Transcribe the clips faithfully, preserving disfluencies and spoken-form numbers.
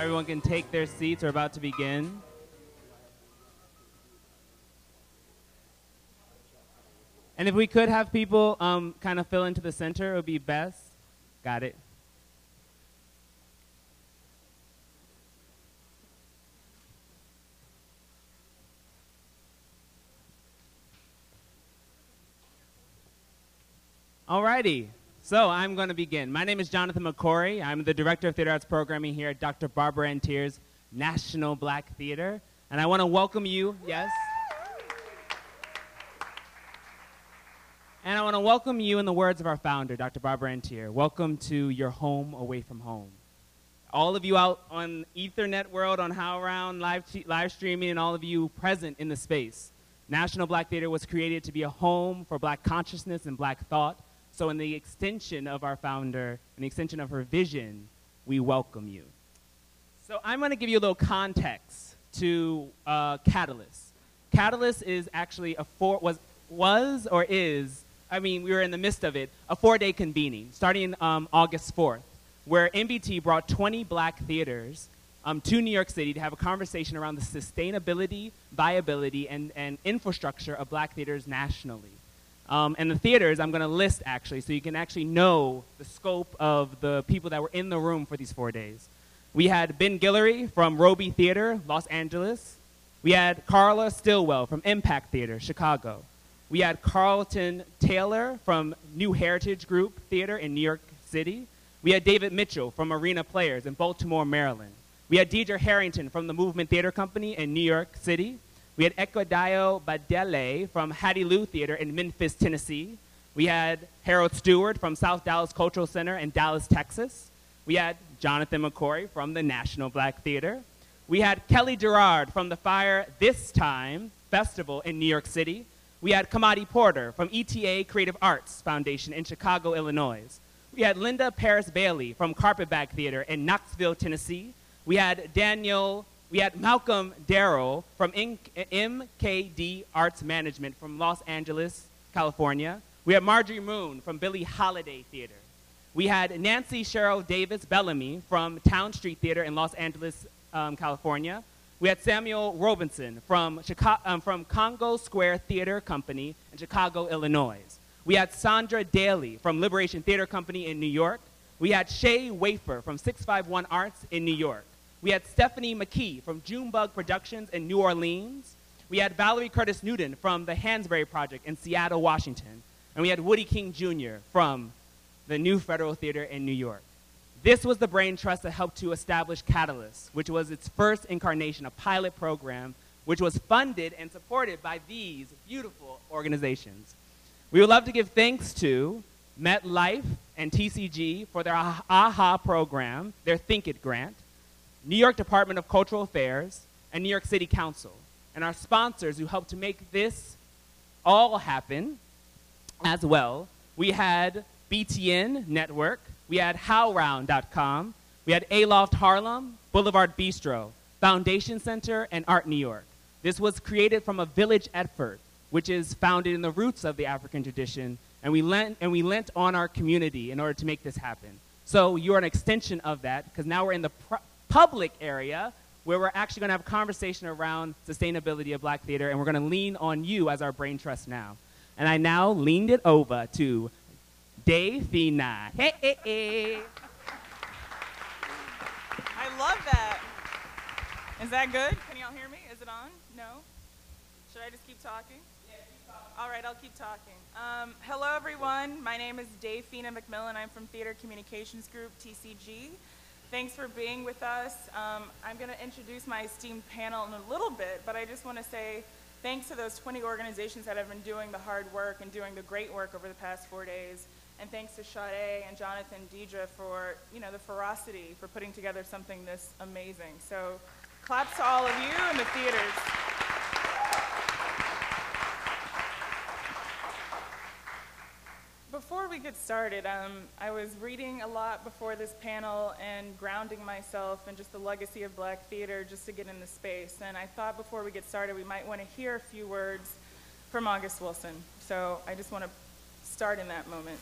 Everyone can take their seats. We're about to begin. And if we could have people um, kind of fill into the center, it would be best. Got it. Alrighty, so I'm going to begin. My name is Jonathan McCrory. I'm the Director of Theater Arts Programming here at Doctor Barbara Ann Teer's National Black Theater. And I want to welcome you, yes? And I want to welcome you in the words of our founder, Doctor Barbara Ann Teer. Welcome to your home away from home. All of you out on Ethernet world, on HowlRound, live, live streaming, and all of you present in the space. National Black Theater was created to be a home for black consciousness and black thought. So in the extension of our founder, in the extension of her vision, we welcome you. So I'm gonna give you a little context to uh, Catalyst. Catalyst is actually a four, was, was or is, I mean, we were in the midst of it, a four-day convening starting um, August fourth, where N B T brought twenty black theaters um, to New York City to have a conversation around the sustainability, viability, and, and infrastructure of black theaters nationally. Um, and the theaters I'm gonna list actually, so you can actually know the scope of the people that were in the room for these four days. We had Ben Guillory from Robey Theatre, Los Angeles. We had Carla Stilwell from Impact Theatre, Chicago. We had Carlton Taylor from New Heritage Group Theatre in New York City. We had David Mitchell from Arena Players in Baltimore, Maryland. We had Deidre Harrington from The Movement Theatre Company in New York City. We had Ekundayo Bandele from Hattiloo Theater in Memphis, Tennessee. We had Harold Stewart from South Dallas Cultural Center in Dallas, Texas. We had Jonathan McCrory from the National Black Theater. We had Kelly Gerard from the Fire This Time Festival in New York City. We had Kemati Porter from E T A Creative Arts Foundation in Chicago, Illinois. We had Linda Paris Bailey from Carpetbag Theater in Knoxville, Tennessee. We had Daniel We had Malcolm Darrell from M K D Arts Management from Los Angeles, California. We had Marjorie Moon from Billie Holiday Theater. We had Nancy Cheryl Davis Bellamy from Town Street Theater in Los Angeles, um, California. We had Samuel Robinson from, Chicago, um, from Congo Square Theater Company in Chicago, Illinois. We had Sandra Daly from Liberation Theater Company in New York. We had Shay Wafer from six five one Arts in New York. We had Stephanie McKee from Junebug Productions in New Orleans. We had Valerie Curtis Newton from the Hansberry Project in Seattle, Washington. And we had Woody King Junior from the New Federal Theater in New York. This was the brain trust that helped to establish Catalyst, which was its first incarnation, a pilot program, which was funded and supported by these beautiful organizations. We would love to give thanks to MetLife and T C G for their AHA program, their Think It grant, New York Department of Cultural Affairs, and New York City Council, and our sponsors who helped to make this all happen as well. We had B T N Network, we had HowlRound dot com, we had Aloft Harlem, Boulevard Bistro, Foundation Center, and Art New York. This was created from a village effort, which is founded in the roots of the African tradition, and we lent, and we lent on our community in order to make this happen. So you're an extension of that, because now we're in the pro public area where we're actually gonna have a conversation around sustainability of black theater, and we're gonna lean on you as our brain trust now. And I now leaned it over to Daphina. Hey, hey, hey. I love that. Is that good? Can y'all hear me? Is it on? No? Should I just keep talking? Yeah, keep talking. All right, I'll keep talking. Um, hello, everyone. My name is Daphina McMillan. I'm from Theater Communications Group, T C G. Thanks for being with us. Um, I'm gonna introduce my esteemed panel in a little bit, but I just wanna say thanks to those twenty organizations that have been doing the hard work and doing the great work over the past four days. And thanks to Sade and Jonathan, Deidre for, you know, the ferocity for putting together something this amazing. So claps to all of you and the theaters. Before we get started, um, I was reading a lot before this panel and grounding myself in just the legacy of black theater just to get in the space. And I thought before we get started, we might want to hear a few words from August Wilson. So I just want to start in that moment.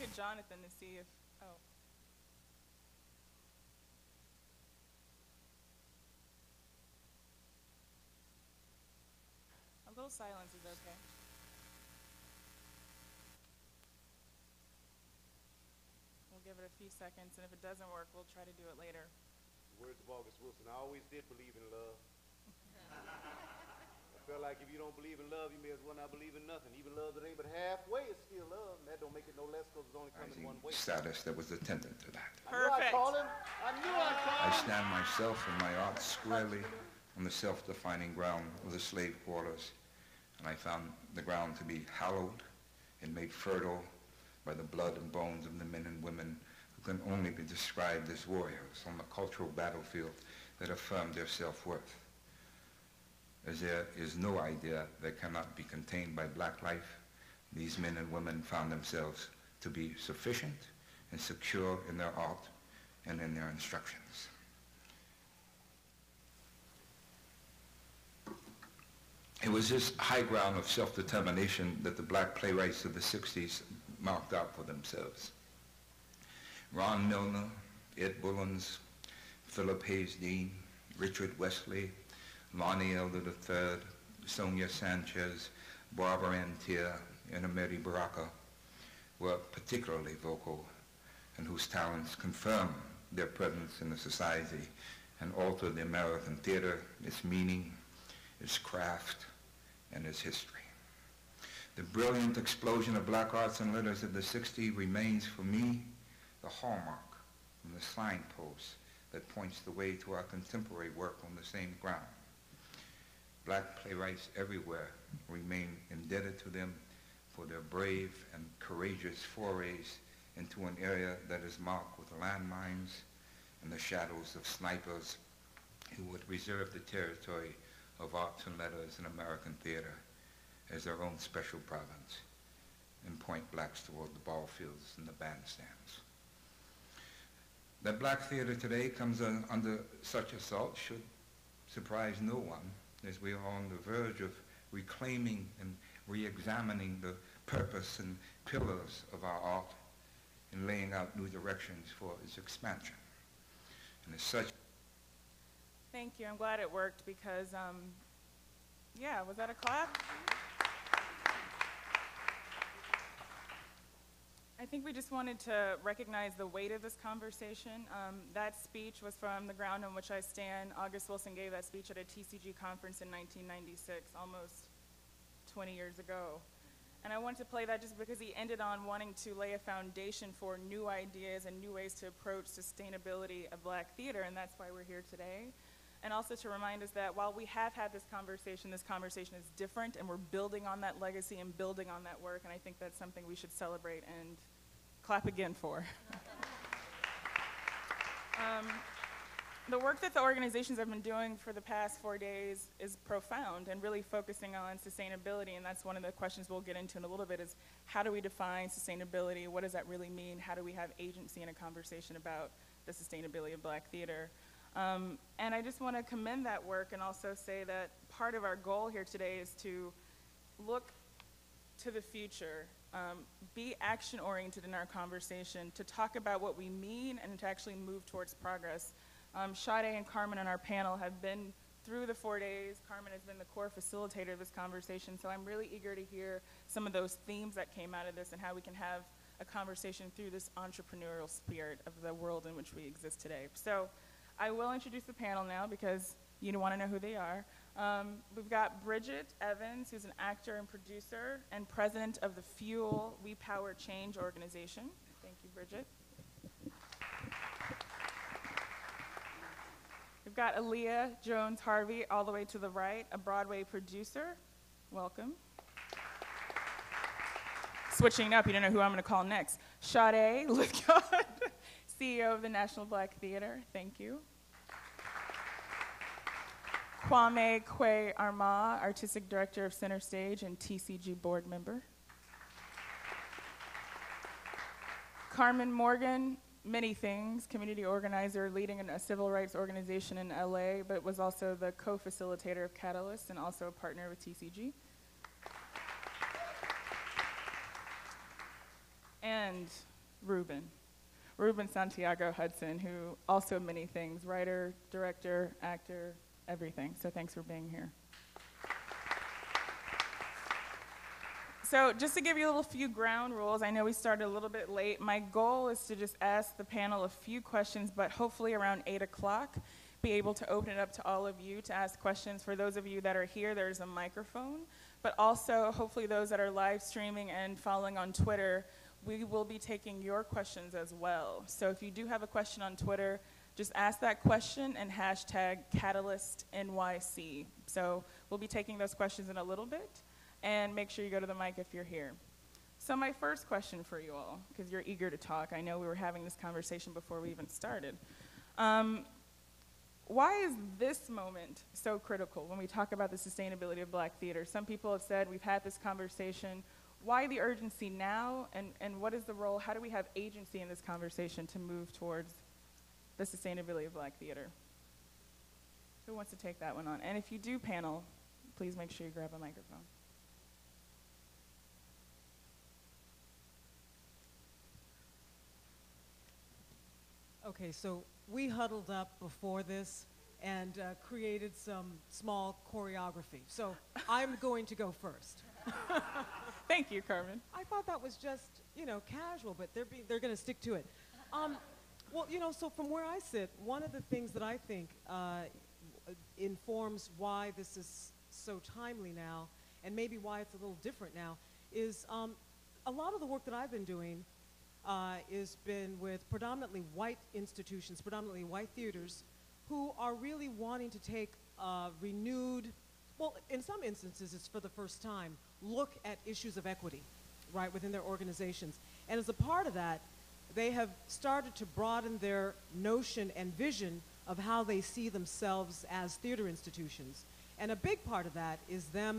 look at Jonathan to see if, oh. A little silence is okay. We'll give it a few seconds, and if it doesn't work, we'll try to do it later. Words of August Wilson, I always did believe in love. I feel like if you don't believe in love, you may as well not believe in nothing. Even love that ain't but halfway is still love, and that don't make it no less because it's only coming one way. Status that was attendant to that. Perfect. I knew I called him. I knew I called him. I stand myself and my art squarely on the self-defining ground of the slave quarters, and I found the ground to be hallowed and made fertile by the blood and bones of the men and women who can only be described as warriors on the cultural battlefield that affirmed their self-worth. As there is no idea that cannot be contained by black life, these men and women found themselves to be sufficient and secure in their art and in their instructions. It was this high ground of self-determination that the black playwrights of the sixties marked out for themselves. Ron Milner, Ed Bullins, Philip Hayes Dean, Richard Wesley, Lonnie Elder the third, Sonia Sanchez, Barbara Ann Teer, and Ameri Baraka were particularly vocal and whose talents confirmed their presence in the society and altered the American theater, its meaning, its craft, and its history. The brilliant explosion of black arts and letters of the sixties remains for me the hallmark and the signpost that points the way to our contemporary work on the same ground. Black playwrights everywhere remain indebted to them for their brave and courageous forays into an area that is marked with landmines and the shadows of snipers who would reserve the territory of arts and letters and American theater as their own special province and point blacks toward the ball fields and the bandstands. That black theater today comes un under such assault should surprise no one, as we are on the verge of reclaiming and re-examining the purpose and pillars of our art and laying out new directions for its expansion. And as such... Thank you. I'm glad it worked because, um, yeah, was that a clap? I think we just wanted to recognize the weight of this conversation. Um, that speech was from the ground on which I stand. August Wilson gave that speech at a T C G conference in nineteen ninety-six, almost twenty years ago. And I wanted to play that just because he ended on wanting to lay a foundation for new ideas and new ways to approach sustainability of black theater, and that's why we're here today. And also to remind us that while we have had this conversation, this conversation is different, and we're building on that legacy and building on that work, and I think that's something we should celebrate and clap again for. um, the work that the organizations have been doing for the past four days is profound and really focusing on sustainability, and that's one of the questions we'll get into in a little bit is how do we define sustainability, what does that really mean, how do we have agency in a conversation about the sustainability of black theater? Um, and I just want to commend that work and also say that part of our goal here today is to look to the future, um, be action-oriented in our conversation, to talk about what we mean and to actually move towards progress. Um, Sade and Carmen on our panel have been through the four days. Carmen has been the core facilitator of this conversation, so I'm really eager to hear some of those themes that came out of this and how we can have a conversation through this entrepreneurial spirit of the world in which we exist today. So. I will introduce the panel now because you don't want to know who they are. Um, we've got Bridget Evans, who's an actor and producer and president of the Fuel We Power Change organization. Thank you, Bridget. We've got Aaliyah Jones Harvey, all the way to the right, a Broadway producer. Welcome. Switching up, you don't know who I'm going to call next. Sade Lithgow, C E O of the National Black Theater, thank you. Kwame Kwe Arma, Artistic Director of Center Stage and T C G board member. Carmen Morgan, many things, community organizer leading a civil rights organization in L A, but was also the co-facilitator of Catalyst and also a partner with T C G. And Ruben. Ruben Santiago Hudson, who also many things, writer, director, actor, everything. So thanks for being here. So just to give you a little few ground rules, I know we started a little bit late. My goal is to just ask the panel a few questions, but hopefully around eight o'clock, be able to open it up to all of you to ask questions. For those of you that are here, there's a microphone, but also hopefully those that are live streaming and following on Twitter, we will be taking your questions as well. So if you do have a question on Twitter, just ask that question and hashtag Catalyst N Y C. So we'll be taking those questions in a little bit. And make sure you go to the mic if you're here. So my first question for you all, because you're eager to talk. I know we were having this conversation before we even started. Um, why is this moment so critical when we talk about the sustainability of Black theater? Some people have said we've had this conversation. Why the urgency now, and, and what is the role? How do we have agency in this conversation to move towards the sustainability of Black theater? Who wants to take that one on? And if you do panel, please make sure you grab a microphone. Okay, so we huddled up before this and uh, created some small choreography. So I'm going to go first. Thank you, Carmen. I thought that was just, you know, casual, but they're, be they're going to stick to it. Um, well, you know, so from where I sit, one of the things that I think uh, informs why this is so timely now, and maybe why it's a little different now, is um, a lot of the work that I've been doing Uh, is been with predominantly white institutions, predominantly white theaters, who are really wanting to take a renewed, well, in some instances it's for the first time, look at issues of equity, right, within their organizations. And as a part of that, they have started to broaden their notion and vision of how they see themselves as theater institutions. And a big part of that is them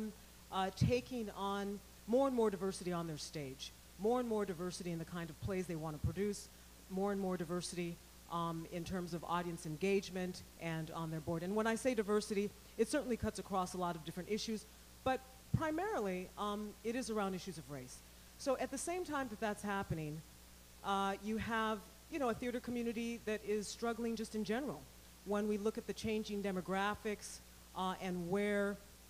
uh, taking on more and more diversity on their stage. More and more diversity in the kind of plays they want to produce, more and more diversity um, in terms of audience engagement and on their board. And when I say diversity, it certainly cuts across a lot of different issues, but primarily um, it is around issues of race. So at the same time that that's happening, uh, you have you know, a theater community that is struggling just in general. When we look at the changing demographics uh, and where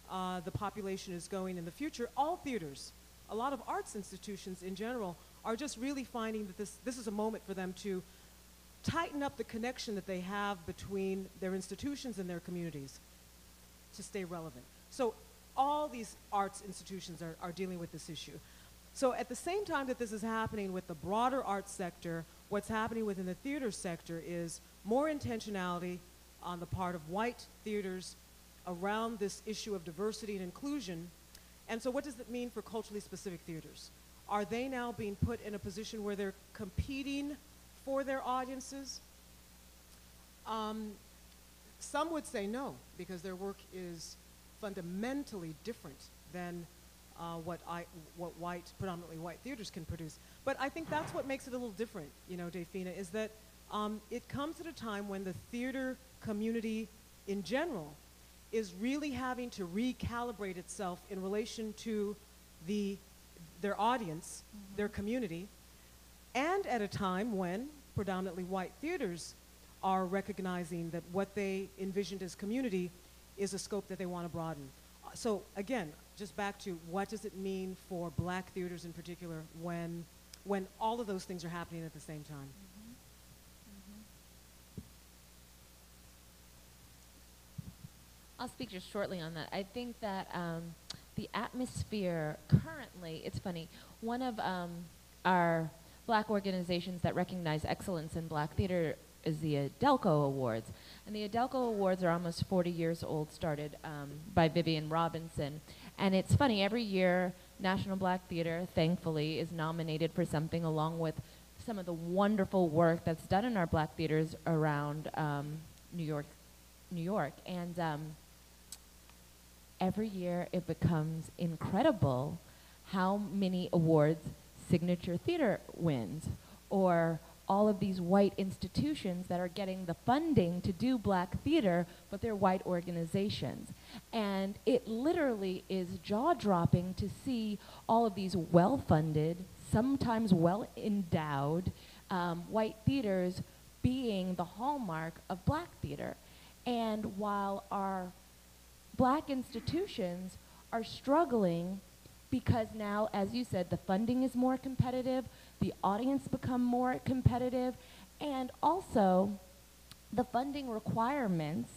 uh, the population is going in the future, all theaters, a lot of arts institutions in general, are just really finding that this, this is a moment for them to tighten up the connection that they have between their institutions and their communities to stay relevant. So all these arts institutions are, are dealing with this issue. So at the same time that this is happening with the broader arts sector, what's happening within the theater sector is more intentionality on the part of white theaters around this issue of diversity and inclusion. And so what does that mean for culturally specific theaters? Are they now being put in a position where they're competing for their audiences? Um, some would say no, because their work is fundamentally different than uh, what, I, what white, predominantly white theaters can produce. But I think that's what makes it a little different, you know, Dafina, is that um, it comes at a time when the theater community in general is really having to recalibrate itself in relation to the, their audience, mm-hmm. their community, and at a time when predominantly white theaters are recognizing that what they envisioned as community is a scope that they want to broaden. So again, just back to what does it mean for Black theaters in particular when, when all of those things are happening at the same time? Mm-hmm. I'll speak just shortly on that. I think that um, the atmosphere currently, it's funny, one of um, our Black organizations that recognize excellence in Black theater is the AUDELCO Awards. And the AUDELCO Awards are almost forty years old, started um, by Vivian Robinson. And it's funny, every year, National Black Theater, thankfully, is nominated for something along with some of the wonderful work that's done in our Black theaters around um, New York, New York. And um, every year it becomes incredible how many awards Signature Theater wins, or all of these white institutions that are getting the funding to do Black theater, but they're white organizations. And it literally is jaw-dropping to see all of these well-funded, sometimes well-endowed um, white theaters being the hallmark of black theater. And while our black institutions are struggling because now, as you said, the funding is more competitive, the audience become more competitive, and also the funding requirements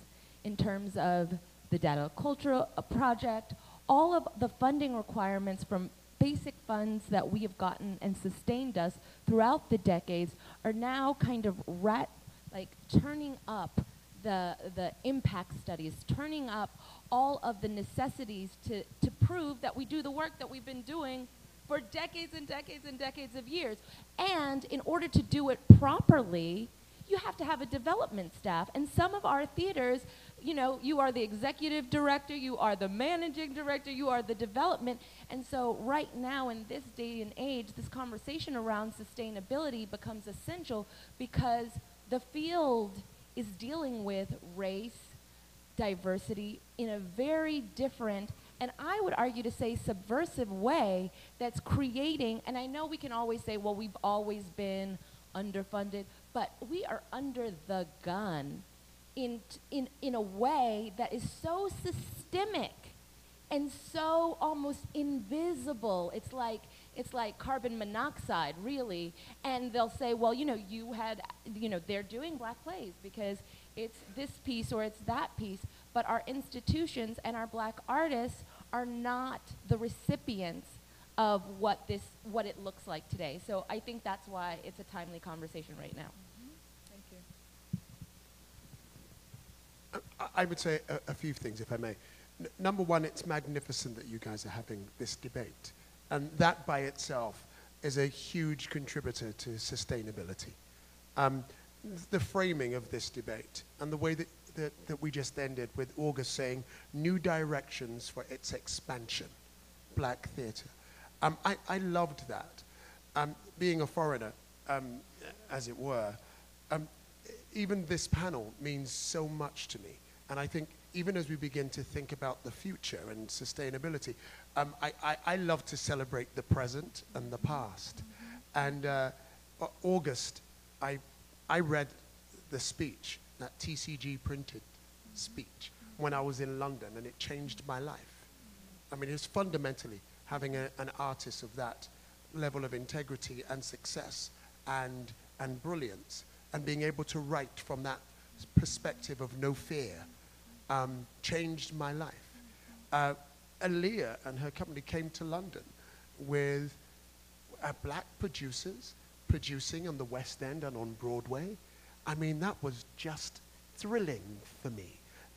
in terms of the Data Cultural Project, all of the funding requirements from basic funds that we have gotten and sustained us throughout the decades are now kind of rat, like turning up the, the impact studies, turning up all of the necessities to, to prove that we do the work that we've been doing for decades and decades and decades of years. And in order to do it properly, you have to have a development staff. And some of our theaters, you know, you are the executive director, you are the managing director, you are the development. And so right now in this day and age, this conversation around sustainability becomes essential because the field is dealing with race, diversity in a very different, and I would argue to say subversive way that's creating, and I know we can always say, well, we've always been underfunded, but we are under the gun in, in, in a way that is so systemic and so almost invisible. It's like, it's like carbon monoxide, really. And they'll say, well, you know, you had, you know, they're doing black plays because it's this piece or it's that piece, but our institutions and our black artists are not the recipients of what this, what it looks like today. So I think that's why it's a timely conversation right now. Mm-hmm. Thank you. I would say a, a few things, if I may. N- number one, it's magnificent that you guys are having this debate. And that by itself is a huge contributor to sustainability. Um, the framing of this debate and the way that, that, that we just ended with August saying new directions for its expansion, black theatre. Um, I, I loved that. Um, being a foreigner, um, as it were, um, even this panel means so much to me. And I think even as we begin to think about the future and sustainability, Um, I, I, I love to celebrate the present and the past. Mm-hmm. And uh, August, I, I read the speech, that T C G printed mm-hmm. speech, mm-hmm. when I was in London, and it changed my life. Mm-hmm. I mean, it's fundamentally having a, an artist of that level of integrity and success and, and brilliance, and being able to write from that perspective of no fear, um, changed my life. Uh, Aaliyah and her company came to London with uh, black producers producing on the West End and on Broadway. I mean, that was just thrilling for me.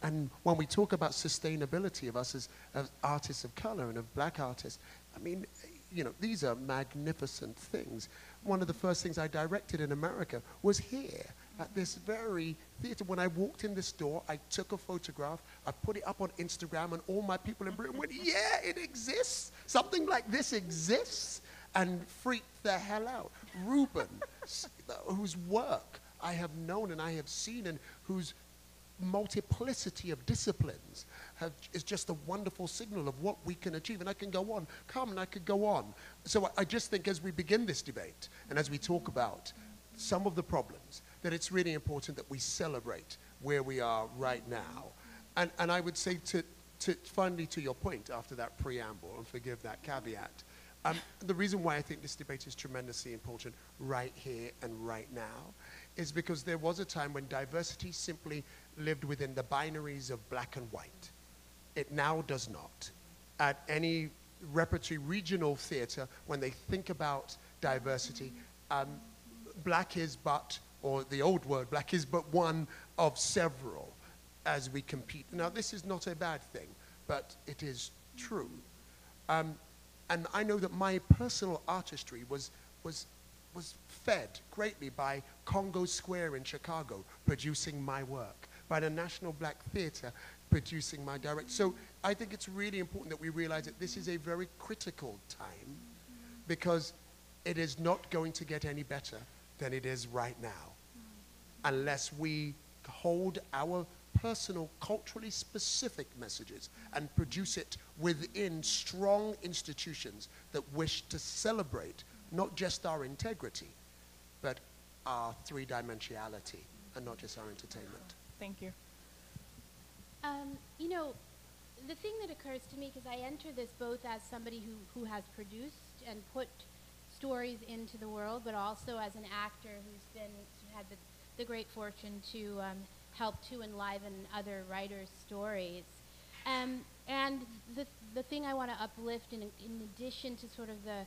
And when we talk about sustainability of us as, as artists of color and of black artists, I mean, you know, these are magnificent things. One of the first things I directed in America was here at this very theater. When I walked in this door, I took a photograph, I put it up on Instagram, and all my people in Britain went, yeah, it exists. Something like this exists, and freaked the hell out. Ruben, whose work I have known and I have seen, and whose multiplicity of disciplines have, is just a wonderful signal of what we can achieve. And I can go on, come, and I could go on. So I, I just think as we begin this debate, and as we talk about some of the problems, that it's really important that we celebrate where we are right now. And, and I would say to, to finally to your point after that preamble, and forgive that caveat, um, the reason why I think this debate is tremendously important right here and right now is because there was a time when diversity simply lived within the binaries of black and white. It now does not. At any repertory regional theater, when they think about diversity, um, black is but, or the old word, black is but one of several as we compete. Now, this is not a bad thing, but it is true. Um, and I know that my personal artistry was, was, was fed greatly by Congo Square in Chicago producing my work, by the National Black Theater producing my direct. So I think it's really important that we realize that this is a very critical time because it is not going to get any better than it is right now, unless we hold our personal, culturally specific messages and produce it within strong institutions that wish to celebrate not just our integrity, but our three-dimensionality and not just our entertainment. Thank you. Um, you know, the thing that occurs to me, because I enter this both as somebody who, who has produced and put stories into the world, but also as an actor who's been, who had the, the great fortune to um, help to enliven other writers' stories. Um, and the, the thing I want to uplift in, in addition to sort of the,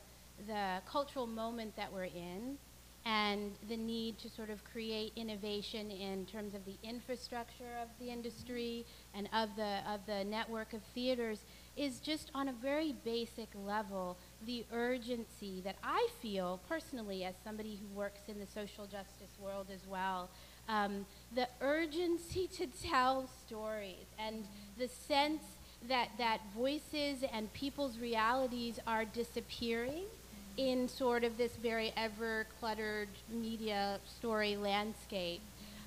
the cultural moment that we're in and the need to sort of create innovation in terms of the infrastructure of the industry and of the, of the network of theaters is just on a very basic level the urgency that I feel personally as somebody who works in the social justice world as well, um, the urgency to tell stories and the sense that, that voices and people's realities are disappearing in sort of this very ever-cluttered media story landscape.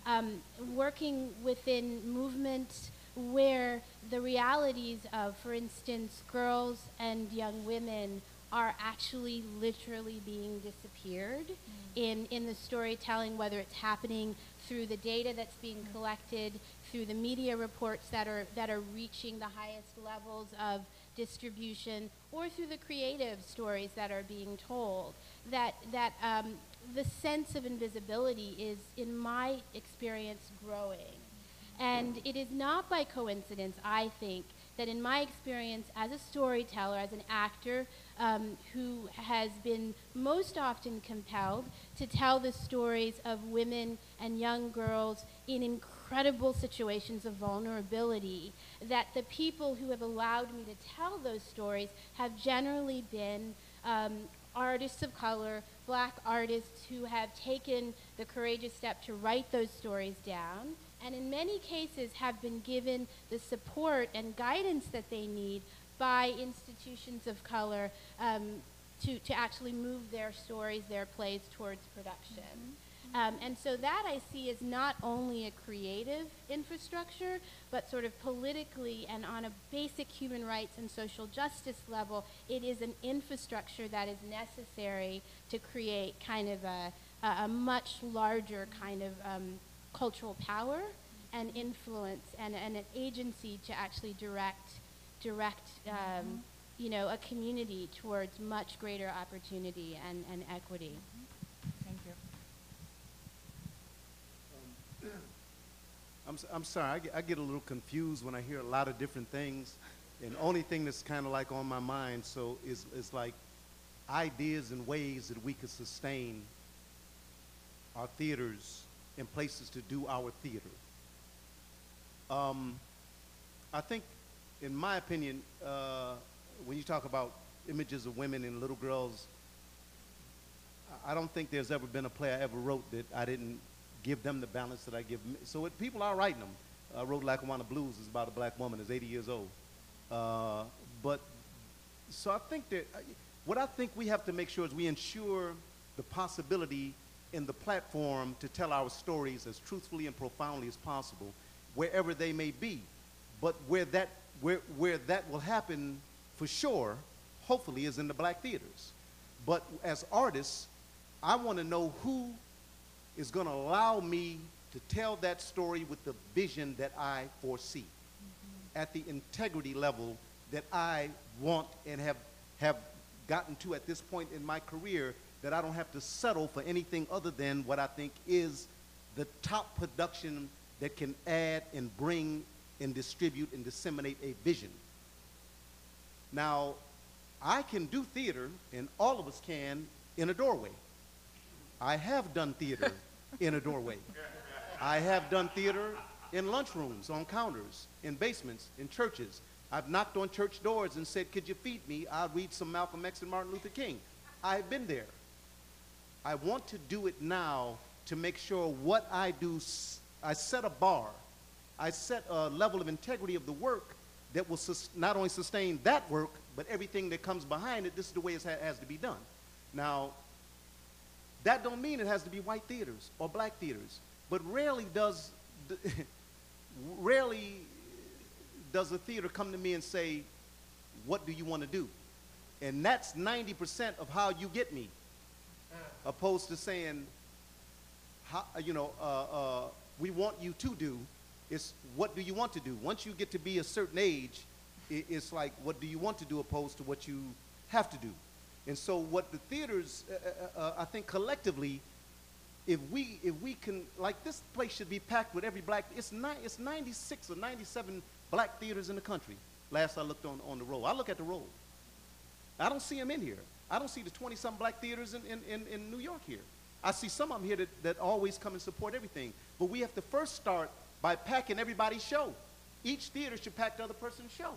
Um, working within movements where the realities of, for instance, girls and young women are actually literally being disappeared mm. in, in the storytelling, whether it's happening through the data that's being collected, through the media reports that are, that are reaching the highest levels of distribution, or through the creative stories that are being told. That, that um, the sense of invisibility is, in my experience, growing. And it is not by coincidence, I think, that in my experience as a storyteller, as an actor, um, who has been most often compelled to tell the stories of women and young girls in incredible situations of vulnerability, that the people who have allowed me to tell those stories have generally been um, artists of color, black artists who have taken the courageous step to write those stories down, and in many cases have been given the support and guidance that they need by institutions of color um, to, to actually move their stories, their plays towards production. Mm-hmm. um, and so that I see is not only a creative infrastructure, but sort of politically and on a basic human rights and social justice level, it is an infrastructure that is necessary to create kind of a, a, a much larger kind of um, cultural power and influence and, and an agency to actually direct, direct um, mm-hmm. you know, a community towards much greater opportunity and, and equity. Mm-hmm. Thank you. Um, I'm, so, I'm sorry, I get, I get a little confused when I hear a lot of different things, and only thing that's kind of like on my mind so is, is like ideas and ways that we could sustain our theaters and places to do our theater. Um, I think, in my opinion, uh, when you talk about images of women and little girls, I don't think there's ever been a play I ever wrote that I didn't give them the balance that I give. So it, people are writing them. I wrote Lackawanna Blues, is about a black woman, is eighty years old. Uh, but, so I think that, what I think we have to make sure is we ensure the possibility in the platform to tell our stories as truthfully and profoundly as possible, wherever they may be. But where that, where, where that will happen for sure, hopefully, is in the black theaters. But as artists, I want to know who is going to allow me to tell that story with the vision that I foresee, mm-hmm. at the integrity level that I want and have, have gotten to at this point in my career, that I don't have to settle for anything other than what I think is the top production that can add and bring and distribute and disseminate a vision. Now, I can do theater, and all of us can, in a doorway. I have done theater in a doorway. I have done theater in lunchrooms, on counters, in basements, in churches. I've knocked on church doors and said, could you feed me? I'll read some Malcolm X and Martin Luther King. I've been there. I want to do it now to make sure what I do, I set a bar, I set a level of integrity of the work that will not only sustain that work, but everything that comes behind it. This is the way it ha has to be done. Now, that don't mean it has to be white theaters or black theaters, but rarely does, rarely does a theater come to me and say, what do you want to do? And that's ninety percent of how you get me. opposed to saying, how, you know, uh, uh, we want you to do. It's what do you want to do? Once you get to be a certain age, it's like, what do you want to do opposed to what you have to do? And so what the theaters, uh, uh, I think collectively, if we, if we can, like this place should be packed with every black, it's, ni it's ninety-six or ninety-seven black theaters in the country, last I looked on, on the roll. I look at the roll. I don't see them in here. I don't see the twenty-some black theaters in, in, in, in New York here. I see some of them here that, that always come and support everything. But we have to first start by packing everybody's show. Each theater should pack the other person's show.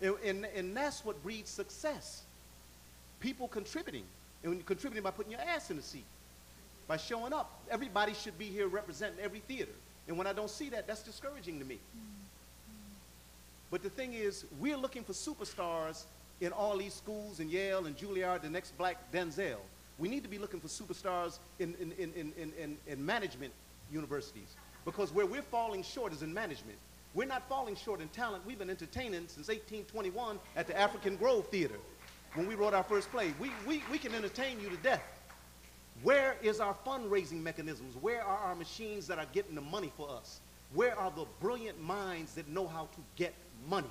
And, and, and that's what breeds success. People contributing. And contributing by putting your ass in the seat, by showing up. Everybody should be here representing every theater. And when I don't see that, that's discouraging to me. But the thing is, we're looking for superstars in all these schools, in Yale and Juilliard, the next black Denzel. We need to be looking for superstars in, in, in, in, in, in management universities. Because where we're falling short is in management. We're not falling short in talent. We've been entertaining since eighteen twenty-one at the African Grove Theater when we wrote our first play. We, we, we can entertain you to death. Where is our fundraising mechanisms? Where are our machines that are getting the money for us? Where are the brilliant minds that know how to get money?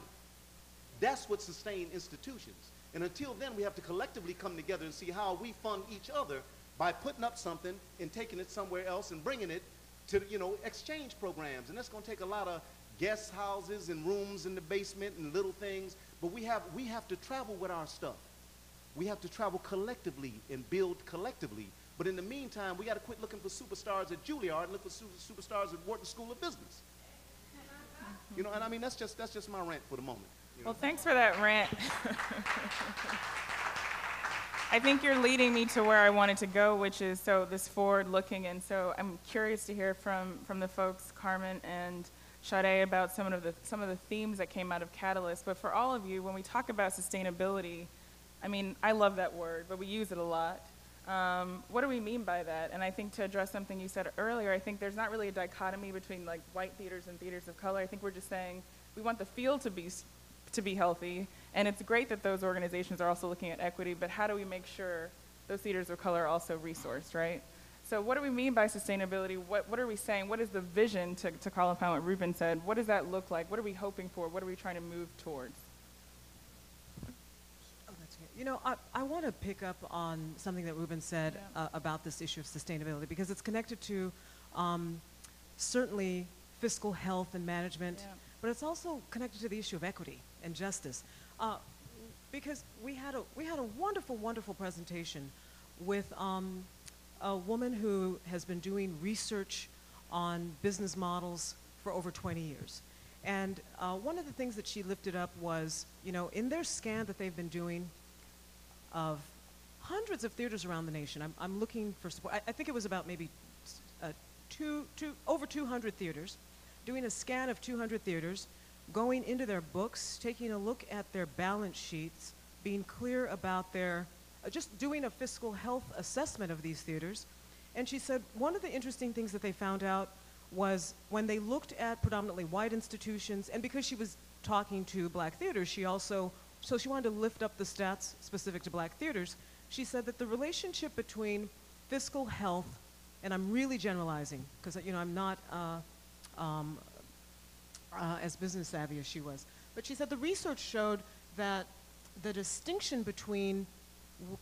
That's what sustains institutions. And until then, we have to collectively come together and see how we fund each other by putting up something and taking it somewhere else and bringing it to, you know, exchange programs. And that's going to take a lot of guest houses and rooms in the basement and little things. But we have, we have to travel with our stuff. We have to travel collectively and build collectively. But in the meantime, we got to quit looking for superstars at Juilliard and look for super, superstars at Wharton School of Business. You know, and I mean, that's just, that's just my rant for the moment. You know? Well, thanks for that rant. I think you're leading me to where I wanted to go, which is so this forward looking. And so I'm curious to hear from, from the folks, Carmen and Sade, about some of the, some of the themes that came out of Catalyst. But for all of you, when we talk about sustainability, I mean, I love that word, but we use it a lot. Um, what do we mean by that? And I think to address something you said earlier, I think there's not really a dichotomy between like white theaters and theaters of color. I think we're just saying we want the field to be, to be healthy, and it's great that those organizations are also looking at equity, but how do we make sure those theaters of color are also resourced, right? So what do we mean by sustainability? What, what are we saying? What is the vision, to, to call upon what Ruben said? What does that look like? What are we hoping for? What are we trying to move towards? You know, I, I want to pick up on something that Ruben said yeah. uh, about this issue of sustainability, because it's connected to um, certainly fiscal health and management, yeah. but it's also connected to the issue of equity and justice. Uh, because we had a we had a wonderful, wonderful presentation with um, a woman who has been doing research on business models for over twenty years. And uh, one of the things that she lifted up was, you know, in their scan that they've been doing of hundreds of theaters around the nation. I'm, I'm looking for support. I, I think it was about maybe uh, two, two, over two hundred theaters, doing a scan of two hundred theaters, going into their books, taking a look at their balance sheets, being clear about their, uh, just doing a fiscal health assessment of these theaters. And she said one of the interesting things that they found out was when they looked at predominantly white institutions, and because she was talking to black theaters, she also So she wanted to lift up the stats specific to black theaters. She said that the relationship between fiscal health, and I'm really generalizing, because you know, I'm not uh, um, uh, as business savvy as she was, but she said the research showed that the distinction between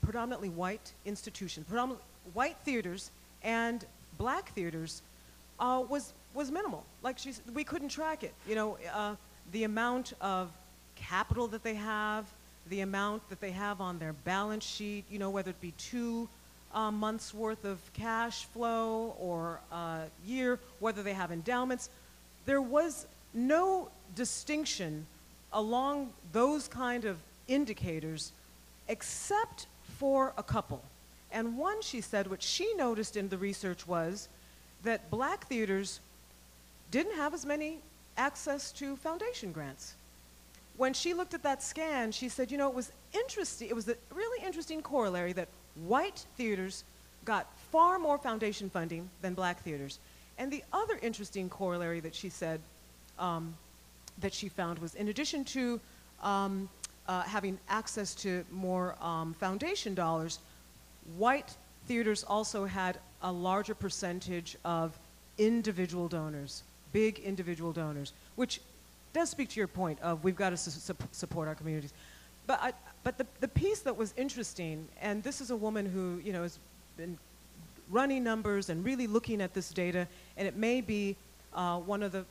predominantly white institutions, predominantly white theaters and black theaters uh, was, was minimal. Like she said, we couldn't track it. You know, uh, the amount of capital that they have, the amount that they have on their balance sheet, you know, whether it be two uh, months worth of cash flow or a uh, year, whether they have endowments. There was no distinction along those kind of indicators except for a couple. And one, she said, what she noticed in the research was that black theaters didn't have as many access to foundation grants. When she looked at that scan, she said, you know, it was interesting, it was a really interesting corollary that white theaters got far more foundation funding than black theaters. And the other interesting corollary that she said, um, that she found was in addition to um, uh, having access to more um, foundation dollars, white theaters also had a larger percentage of individual donors, big individual donors, which does speak to your point of we've got to su support our communities. But, I, but the, the piece that was interesting, and this is a woman who, you know, has been running numbers and really looking at this data, and it may be uh, one of the,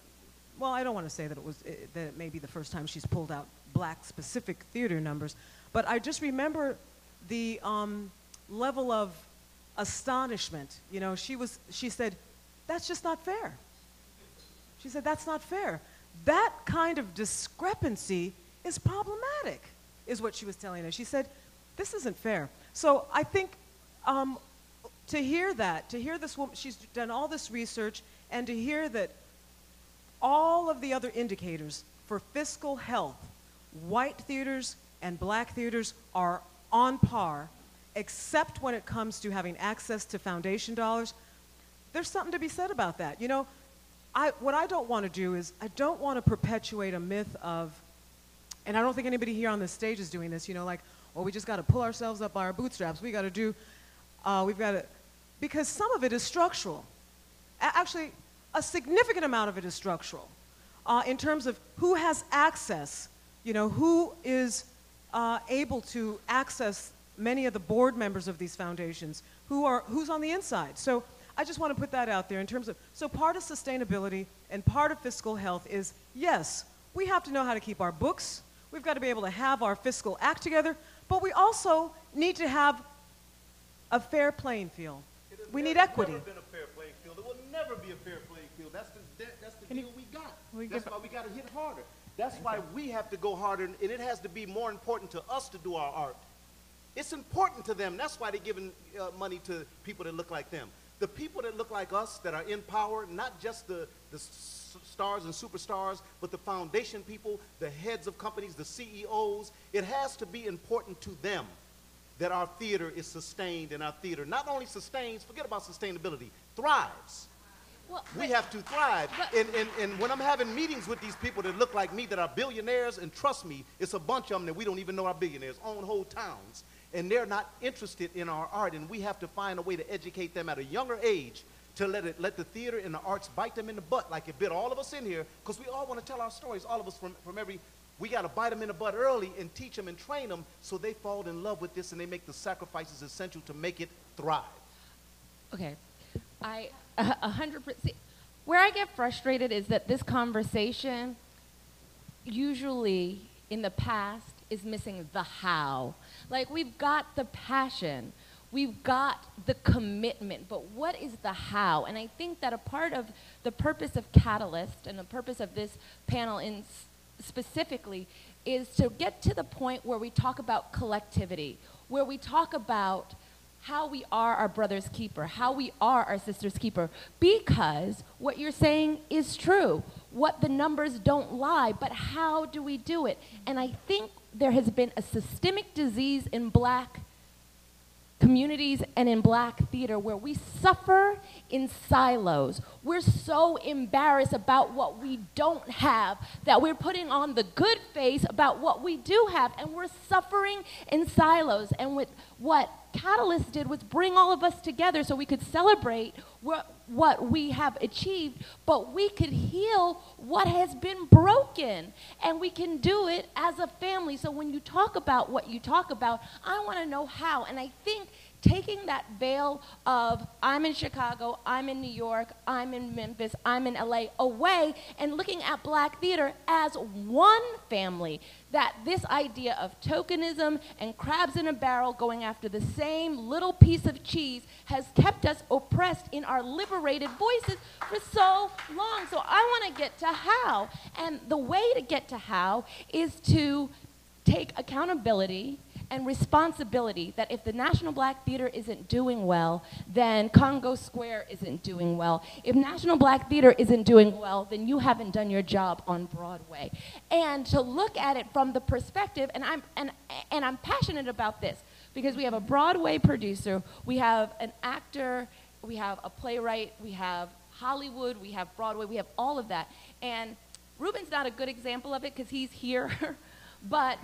well, I don't want to say that it was, it, that it may be the first time she's pulled out black specific theater numbers, but I just remember the um, level of astonishment. You know, she was, she said, that's just not fair. She said, that's not fair. That kind of discrepancy is problematic, is what she was telling us. She said, this isn't fair. So I think um, to hear that, to hear this woman, she's done all this research, and to hear that all of the other indicators for fiscal health, white theaters and black theaters are on par, except when it comes to having access to foundation dollars, there's something to be said about that. You know, I, what I don't want to do is, I don't want to perpetuate a myth of, and I don't think anybody here on this stage is doing this, you know, like, well, we just got to pull ourselves up by our bootstraps. We got to do, uh, we've got to, because some of it is structural. A actually, a significant amount of it is structural uh, in terms of who has access, you know, who is uh, able to access many of the board members of these foundations, who are, who's on the inside. So I just want to put that out there in terms of, so part of sustainability and part of fiscal health is, yes, we have to know how to keep our books, we've got to be able to have our fiscal act together, but we also need to have a fair playing field. We need equity. It's never been a fair playing field. It will never be a fair playing field. That's the, that, that's the deal we got. We that's why we got to hit harder. That's why we have to go harder, and it has to be more important to us to do our art. It's important to them. That's why they're giving uh, money to people that look like them. The people that look like us that are in power, not just the, the stars and superstars, but the foundation people, the heads of companies, the C E Os, it has to be important to them that our theater is sustained, and our theater not only sustains, forget about sustainability, thrives. Well, we but, have to thrive. But, and, and, and when I'm having meetings with these people that look like me that are billionaires, and trust me, it's a bunch of them that we don't even know are billionaires, own whole towns. And they're not interested in our art, and we have to find a way to educate them at a younger age to let it let the theater and the arts bite them in the butt like it bit all of us in here, because we all want to tell our stories, all of us from, from every, we got to bite them in the butt early and teach them and train them so they fall in love with this and they make the sacrifices essential to make it thrive. Okay, I a hundred percent, where I get frustrated is that this conversation usually in the past is missing the how. Like, we've got the passion, we've got the commitment, but what is the how? And I think that a part of the purpose of Catalyst and the purpose of this panel in specifically is to get to the point where we talk about collectivity, where we talk about how we are our brother's keeper, how we are our sister's keeper, because what you're saying is true. What the numbers don't lie, but how do we do it? And I think there has been a systemic disease in black communities and in black theater where we suffer in silos. We're so embarrassed about what we don't have that we're putting on the good face about what we do have, and we're suffering in silos. And with what Catalyst did was bring all of us together so we could celebrate what, what we have achieved, but we could heal what has been broken, and we can do it as a family. So when you talk about what you talk about, I want to know how. And I think taking that veil of I'm in Chicago, I'm in New York, I'm in Memphis, I'm in L A away, and looking at black theater as one family, that this idea of tokenism and crabs in a barrel going after the same little piece of cheese has kept us oppressed in our liberated voices for so long. So I want to get to how. And the way to get to how is to take accountability and responsibility, that if the National Black Theater isn't doing well, then Congo Square isn't doing well. If National Black Theater isn't doing well, then you haven't done your job on Broadway. And to look at it from the perspective, and I'm, and, and I'm passionate about this, because we have a Broadway producer, we have an actor, we have a playwright, we have Hollywood, we have Broadway, we have all of that. And Ruben's not a good example of it because he's here. But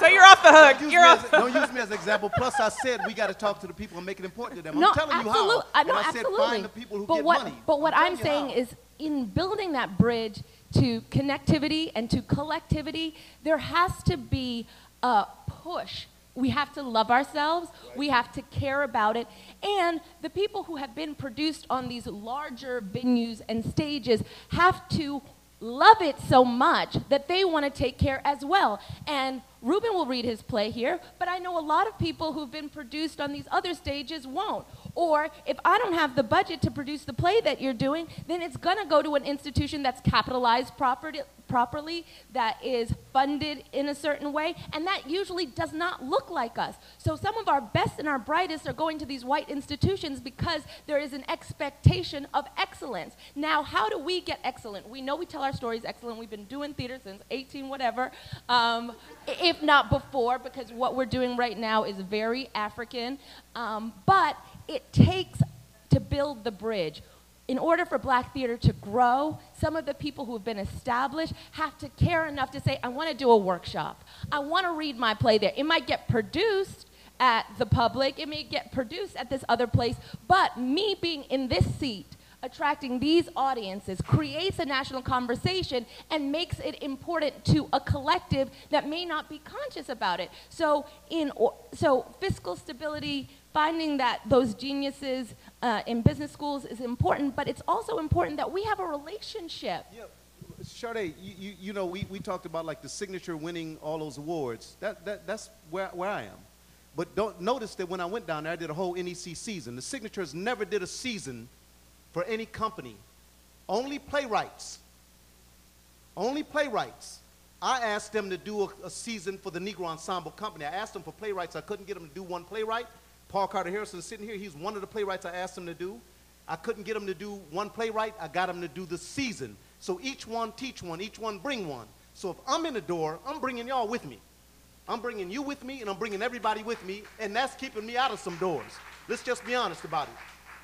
so you're off the hook. Don't, you're use off the as, don't use me as an example. Plus, I said we got to talk to the people and make it important to them. No, I'm telling absolute, you how. I, no, I absolutely. Said find the people who but get what, money. But what I'm, I'm saying how. is, in building that bridge to connectivity and to collectivity, there has to be a push. We have to love ourselves. Right. We have to care about it. And the people who have been produced on these larger venues and stages have to love it so much that they want to take care as well. And Ruben will read his play here, but I know a lot of people who've been produced on these other stages won't. Or if I don't have the budget to produce the play that you're doing, then it's going to go to an institution that's capitalized proper properly, that is funded in a certain way, and that usually does not look like us. So some of our best and our brightest are going to these white institutions because there is an expectation of excellence. Now, how do we get excellent? We know we tell our stories excellent. We've been doing theater since eighteen whatever, um, if not before, because what we're doing right now is very African, um, but it takes to build the bridge. In order for black theater to grow, some of the people who have been established have to care enough to say, I want to do a workshop. I want to read my play there. It might get produced at the public. It may get produced at this other place. But me being in this seat, attracting these audiences, creates a national conversation and makes it important to a collective that may not be conscious about it. So, in, so fiscal stability, finding that those geniuses uh, in business schools is important, but it's also important that we have a relationship. Yeah, Sade, you, you, you know, we, we talked about like the signature winning all those awards. That, that, that's where, where I am. But don't notice that when I went down there, I did a whole N E C season. The signatures never did a season for any company. Only playwrights. Only playwrights. I asked them to do a, a season for the Negro Ensemble Company. I asked them for playwrights. I couldn't get them to do one playwright. Paul Carter Harrison is sitting here. He's one of the playwrights I asked him to do. I couldn't get him to do one playwright. I got him to do the season. So each one teach one, each one bring one. So if I'm in the door, I'm bringing y'all with me. I'm bringing you with me, and I'm bringing everybody with me, and that's keeping me out of some doors. Let's just be honest about it.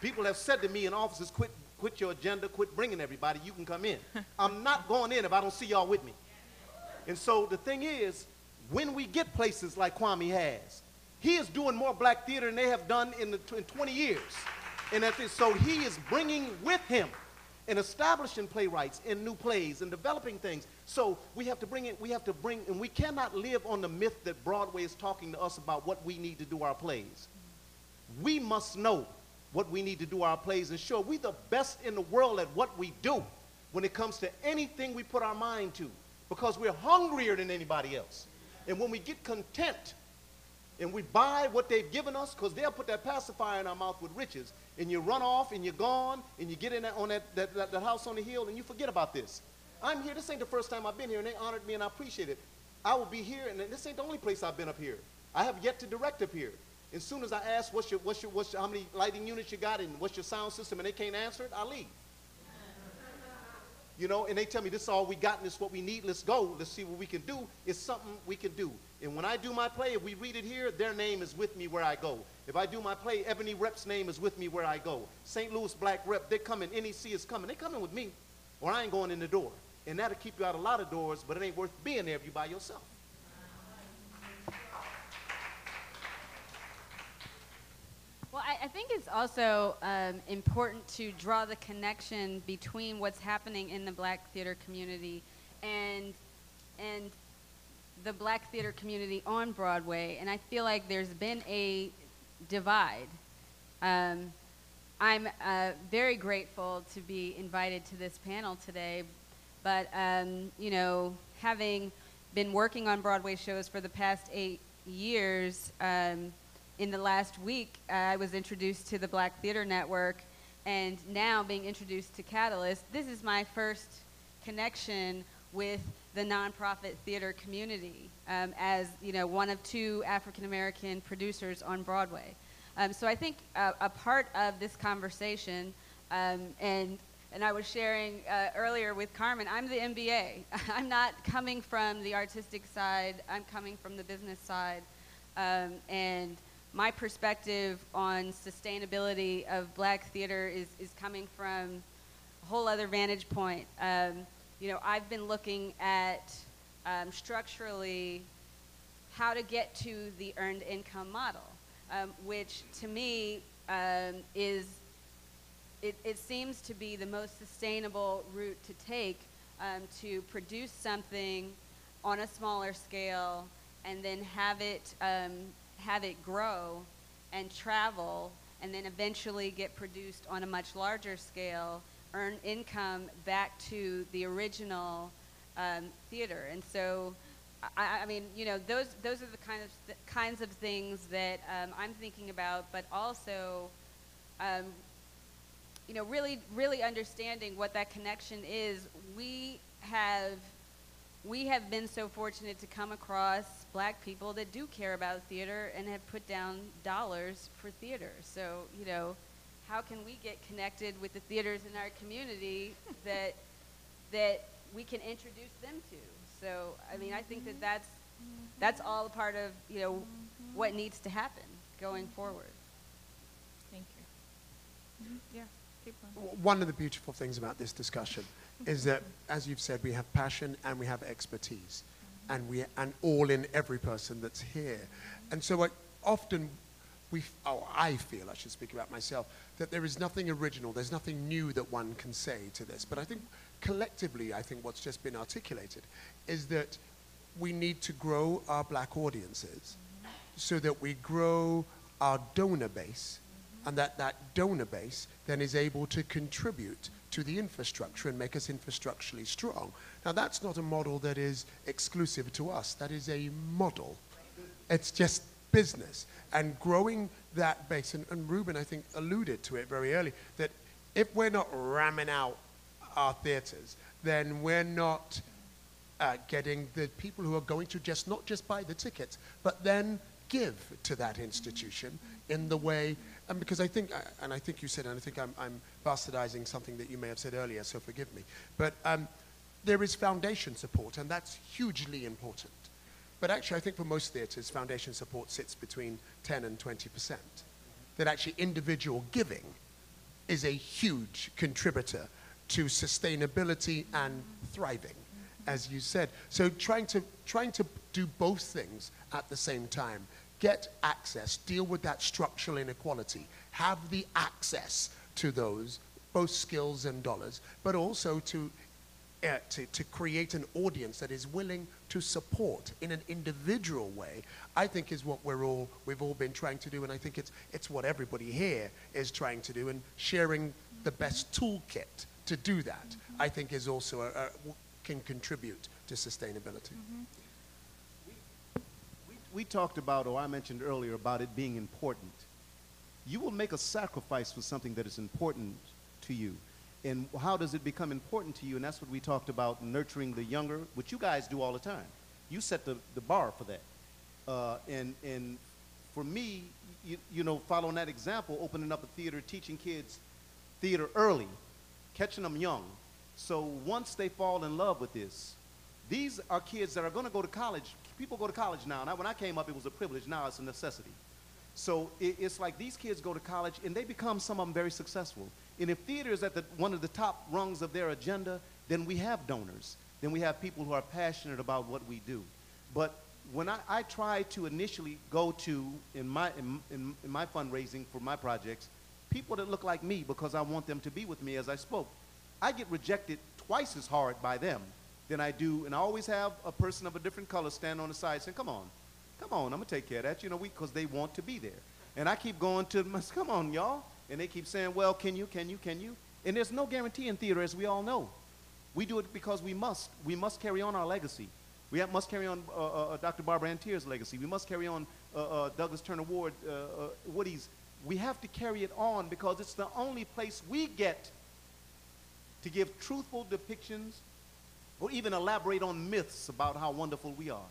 People have said to me in offices, quit, quit your agenda, quit bringing everybody. You can come in. I'm not going in if I don't see y'all with me. And so the thing is, when we get places like Kwame has, he is doing more black theater than they have done in, the, in twenty years. And that is, so he is bringing with him and establishing playwrights and new plays and developing things. So we have to bring it, we have to bring, and we cannot live on the myth that Broadway is talking to us about what we need to do our plays. We must know what we need to do our plays, and sure, we're the best in the world at what we do when it comes to anything we put our mind to, because we're hungrier than anybody else. And when we get content, and we buy what they've given us, because they'll put that pacifier in our mouth with riches, and you run off, and you're gone, and you get in that, on that, that, that, that house on the hill, and you forget about this. I'm here, this ain't the first time I've been here, and they honored me, and I appreciate it. I will be here, and this ain't the only place I've been up here. I have yet to direct up here. As soon as I ask, what's your, what's your, what's your, how many lighting units you got, and what's your sound system, and they can't answer it, I leave. You know, and they tell me, this is all we got, and this is what we need, let's go, let's see what we can do. It's something we can do. And when I do my play, if we read it here, their name is with me where I go. If I do my play, Ebony Rep's name is with me where I go. Saint Louis Black Rep, they're coming. N E C is coming. They're coming with me, or I ain't going in the door. And that'll keep you out a lot of doors, but it ain't worth being there if you by yourself. Well, I, I think it's also um, important to draw the connection between what's happening in the black theater community and and. the black theater community on Broadway, and I feel like there's been a divide. Um, I'm uh, very grateful to be invited to this panel today, but um, you know, having been working on Broadway shows for the past eight years, um, in the last week I was introduced to the Black Theater Network, and now being introduced to Catalyst, this is my first connection with the nonprofit theater community, um, as you know, one of two African American producers on Broadway. Um, so I think uh, a part of this conversation, um, and and I was sharing uh, earlier with Carmen, I'm the M B A. I'm not coming from the artistic side. I'm coming from the business side, um, and my perspective on sustainability of black theater is is coming from a whole other vantage point. Um, You know, I've been looking at um, structurally how to get to the earned income model, um, which to me um, is, it, it seems to be the most sustainable route to take um, to produce something on a smaller scale and then have it, um, have it grow and travel and then eventually get produced on a much larger scale, earn income back to the original um, theater. And so, I, I mean, you know, those those are the kind of th kinds of things that um, I'm thinking about, but also, um, you know, really, really understanding what that connection is. We have, we have been so fortunate to come across Black people that do care about theater and have put down dollars for theater. So, you know, how can we get connected with the theaters in our community that that we can introduce them to? So, I mean, I think that that's, that's all a part of, you know, what needs to happen going forward. Thank you. Yeah. One of the beautiful things about this discussion is that, as you've said, we have passion and we have expertise, and we and all in every person that's here. And so I, often we, oh, I feel, I should speak about myself, that there is nothing original, there's nothing new that one can say to this. But I think collectively, I think what's just been articulated is that we need to grow our Black audiences so that we grow our donor base, and that that donor base then is able to contribute to the infrastructure and make us infrastructurally strong. Now, that's not a model that is exclusive to us. That is a model. It's just business. And growing that base, and, and Ruben, I think, alluded to it very early, that if we're not ramming out our theaters, then we're not uh, getting the people who are going to just not just buy the tickets, but then give to that institution in the way. And because I think, and I think you said, and I think I'm, I'm bastardizing something that you may have said earlier, so forgive me, but um, there is foundation support, and that's hugely important. But actually, I think for most theatres, foundation support sits between ten and twenty percent. That actually individual giving is a huge contributor to sustainability and thriving, as you said. So trying to, trying to do both things at the same time. Get access, deal with that structural inequality, have the access to those, both skills and dollars, but also to, uh, to, to create an audience that is willing to support in an individual way, I think is what we're all, we've all been trying to do, and I think it's, it's what everybody here is trying to do, and sharing the best toolkit to do that, mm-hmm. I think is also, a, a, can contribute to sustainability. Mm-hmm. We talked about, or I mentioned earlier, about it being important. You will make a sacrifice for something that is important to you. And how does it become important to you? And that's what we talked about, nurturing the younger, which you guys do all the time. You set the, the bar for that. Uh, and, and for me, you, you know, following that example, opening up a theater, teaching kids theater early, catching them young. So once they fall in love with this, these are kids that are going to go to college. People go to college now. Now, when I came up, it was a privilege. Now it's a necessity. So it, it's like these kids go to college, and they become, some of them, very successful. And if theater is at the, one of the top rungs of their agenda, then we have donors. Then we have people who are passionate about what we do. But when I, I try to initially go to, in my, in, in, in my fundraising for my projects, people that look like me, because I want them to be with me as I spoke, I get rejected twice as hard by them than I do, and I always have a person of a different color stand on the side saying, come on, come on, I'm gonna take care of that, you know, we, because they want to be there. And I keep going to them, come on, y'all, and they keep saying, well, can you, can you, can you? And there's no guarantee in theater, as we all know. We do it because we must. We must carry on our legacy. We have, must carry on uh, uh, Doctor Barbara Ann Teer's legacy. We must carry on uh, uh, Douglas Turner Ward, uh, uh, Woody's. We have to carry it on because it's the only place we get to give truthful depictions or even elaborate on myths about how wonderful we are.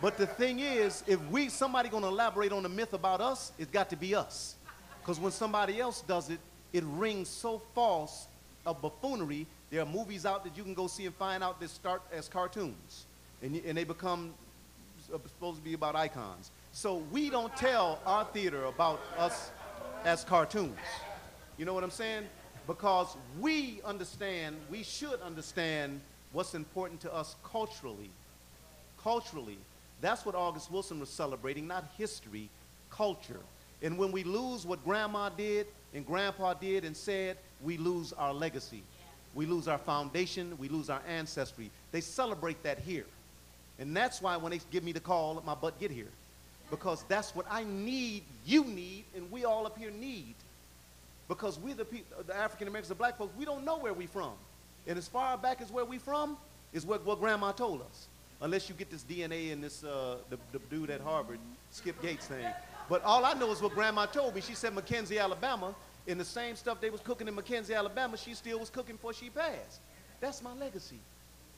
But the thing is, if we, somebody gonna elaborate on a myth about us, it's got to be us. Because when somebody else does it, it rings so false of buffoonery. There are movies out that you can go see and find out that start as cartoons. And, and they become uh, supposed to be about icons. So we don't tell our theater about us as cartoons. You know what I'm saying? Because we understand, we should understand what's important to us culturally. Culturally, that's what August Wilson was celebrating, not history, culture. And when we lose what grandma did and grandpa did and said, we lose our legacy. We lose our foundation, we lose our ancestry. They celebrate that here. And that's why when they give me the call, my butt get here. Because that's what I need, you need, and we all up here need. Because we're the people, the African Americans, the black folks, we don't know where we from. And as far back as where we from is what, what grandma told us. Unless you get this D N A and this, uh, the, the dude at Harvard, Skip Gates thing. But all I know is what grandma told me. She said McKenzie, Alabama, and the same stuff they was cooking in McKenzie, Alabama, she still was cooking before she passed. That's my legacy.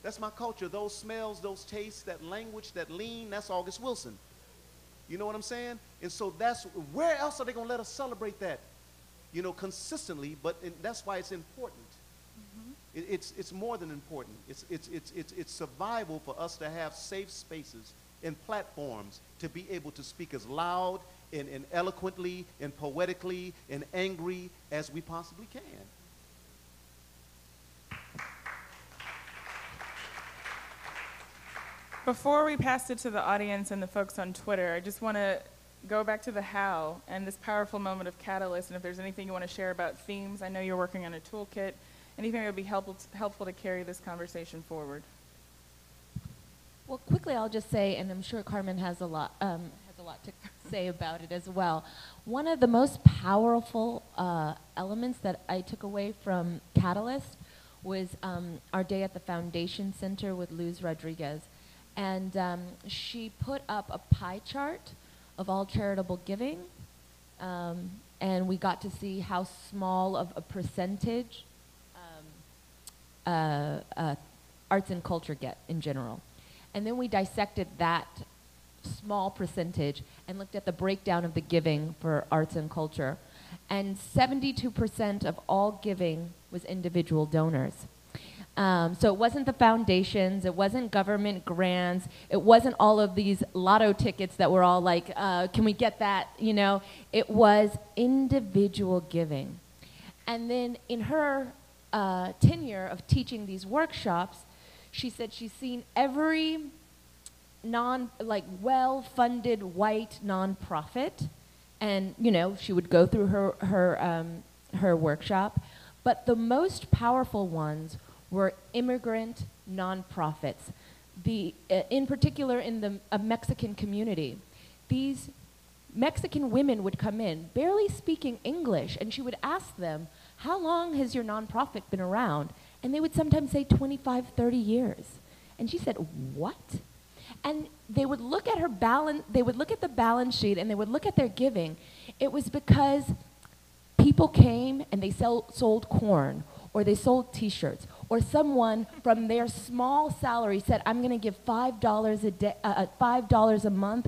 That's my culture. Those smells, those tastes, that language, that lean, that's August Wilson. You know what I'm saying? And so that's, where else are they gonna let us celebrate that? You know, consistently, but in, that's why it's important. Mm-hmm. it, it's, it's more than important. It's, it's, it's, it's, it's survival for us to have safe spaces and platforms to be able to speak as loud and, and eloquently and poetically and angry as we possibly can. Before we pass it to the audience and the folks on Twitter, I just want to go back to the how and this powerful moment of catalyst, and if there's anything you want to share about themes. I know you're working on a toolkit. Anything that would be helpful to, helpful to carry this conversation forward? Well, quickly, I'll just say, and I'm sure Carmen has a lot, um, has a lot to say about it as well. One of the most powerful uh, elements that I took away from Catalyst was um, our day at the Foundation Center with Luz Rodriguez. And um, she put up a pie chart of all charitable giving, um, and we got to see how small of a percentage um, uh, uh, arts and culture get in general. And then we dissected that small percentage and looked at the breakdown of the giving for arts and culture. And seventy-two percent of all giving was individual donors. Um, so it wasn't the foundations, it wasn't government grants, it wasn't all of these lotto tickets that were all like, uh, can we get that, you know? It was individual giving. And then in her uh, tenure of teaching these workshops, she said she's seen every non, like well-funded white nonprofit, and you know, she would go through her, her, um, her workshop, but the most powerful ones were immigrant nonprofits. The, uh, in particular in the uh, Mexican community, these Mexican women would come in, barely speaking English, and she would ask them, how long has your nonprofit been around? And they would sometimes say twenty-five, thirty years. And she said, what? And they would look at her balance, they would look at the balance sheet and they would look at their giving. It was because people came and they sell, sold corn, or they sold t-shirts, or someone from their small salary said, I'm gonna give five dollars a day, uh, five dollars a month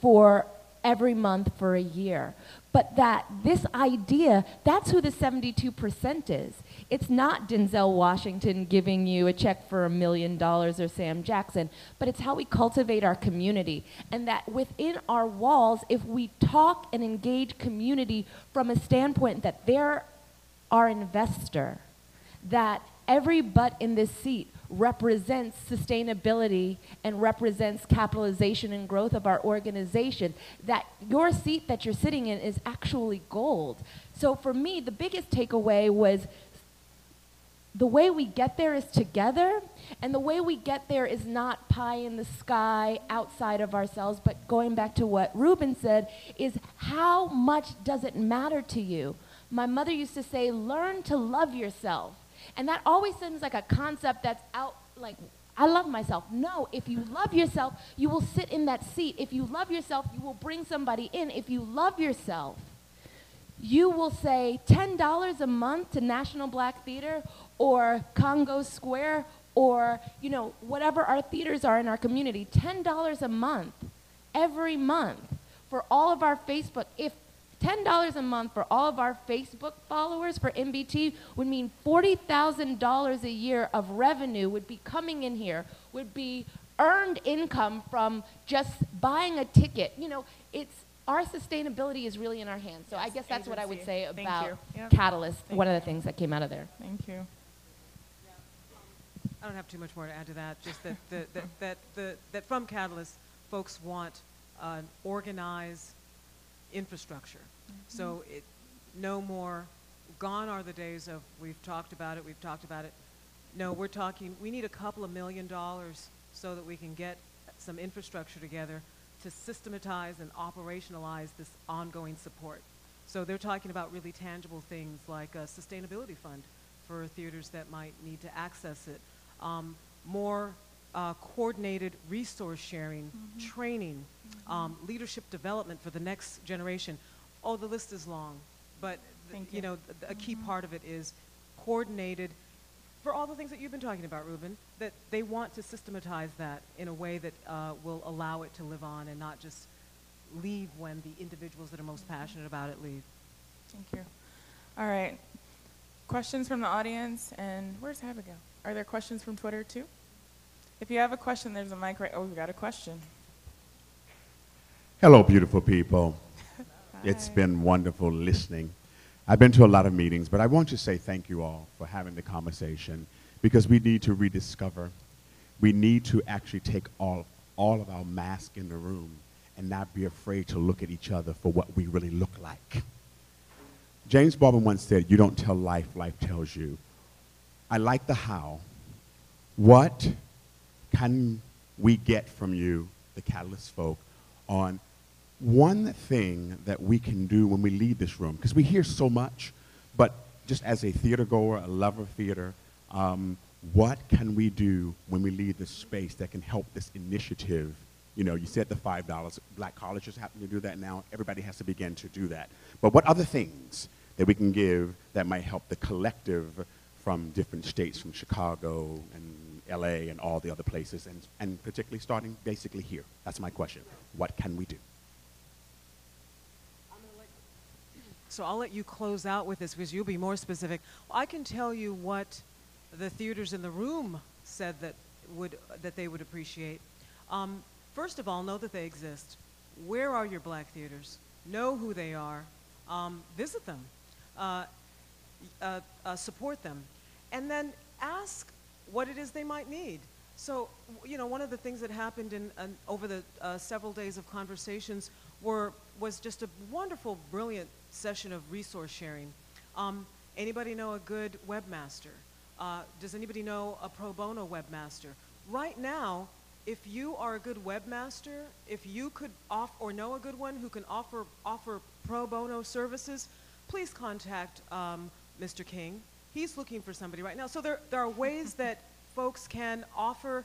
for every month for a year. But that, this idea, that's who the seventy-two percent is. It's not Denzel Washington giving you a check for a million dollars or Sam Jackson, but it's how we cultivate our community. And that within our walls, if we talk and engage community from a standpoint that they're our investor, that every butt in this seat represents sustainability and represents capitalization and growth of our organization, that your seat that you're sitting in is actually gold. So for me, the biggest takeaway was the way we get there is together, and the way we get there is not pie in the sky outside of ourselves, but going back to what Ruben said, is how much does it matter to you? My mother used to say, learn to love yourself. And that always seems like a concept that's out, like, I love myself. No, if you love yourself, you will sit in that seat. If you love yourself, you will bring somebody in. If you love yourself, you will say ten dollars a month to National Black Theater or Congo Square or, you know, whatever our theaters are in our community, ten dollars a month, every month, for all of our Facebook. If ten dollars a month for all of our Facebook followers for M B T would mean forty thousand dollars a year of revenue would be coming in here, would be earned income from just buying a ticket. You know, it's, our sustainability is really in our hands. So yes, I guess that's agency. What I would say about yep. Catalyst, Thank one you. Of the things that came out of there. Thank you. I don't have too much more to add to that, just that, the, that, that, the, that from Catalyst, folks want an organized infrastructure. Mm-hmm. So it, no more, gone are the days of we've talked about it, we've talked about it. No, we're talking, we need a couple of million dollars so that we can get some infrastructure together to systematize and operationalize this ongoing support. So they're talking about really tangible things like a sustainability fund for theaters that might need to access it. Um, more uh, coordinated resource sharing, mm-hmm. training, mm-hmm. um, leadership development for the next generation. Oh, the list is long, but th you. you know, th a key mm-hmm. part of it is coordinated for all the things that you've been talking about, Ruben, that they want to systematize that in a way that uh, will allow it to live on and not just leave when the individuals that are most passionate about it leave. Thank you. All right. Questions from the audience, and where's Abigail? Are there questions from Twitter too? If you have a question, there's a mic right, oh, we've got a question. Hello, beautiful people. It's been wonderful listening. I've been to a lot of meetings, but I want to say thank you all for having the conversation, because we need to rediscover. We need to actually take all, all of our masks in the room and not be afraid to look at each other for what we really look like. James Baldwin once said, you don't tell life, life tells you. I like the how. What can we get from you, the Catalyst folk, on one thing that we can do when we leave this room? Because we hear so much, but just as a theater goer, a lover of theater, um, what can we do when we leave this space that can help this initiative? You know, you said the five dollars. Black colleges happen to do that now. Everybody has to begin to do that. But what other things that we can give that might help the collective from different states, from Chicago and L A and all the other places, and, and particularly starting basically here? That's my question. What can we do? So I'll let you close out with this, because you'll be more specific. I can tell you what the theaters in the room said that, would, that they would appreciate. Um, first of all, know that they exist. Where are your black theaters? Know who they are. Um, visit them. Uh, uh, uh, support them. And then ask what it is they might need. So, you know, one of the things that happened in, uh, over the uh, several days of conversations were, was just a wonderful, brilliant session of resource sharing. Um, anybody know a good webmaster? Uh, does anybody know a pro bono webmaster? Right now, if you are a good webmaster, if you could off or know a good one who can offer, offer pro bono services, please contact um, Mister King. He's looking for somebody right now. So there, there are ways that folks can offer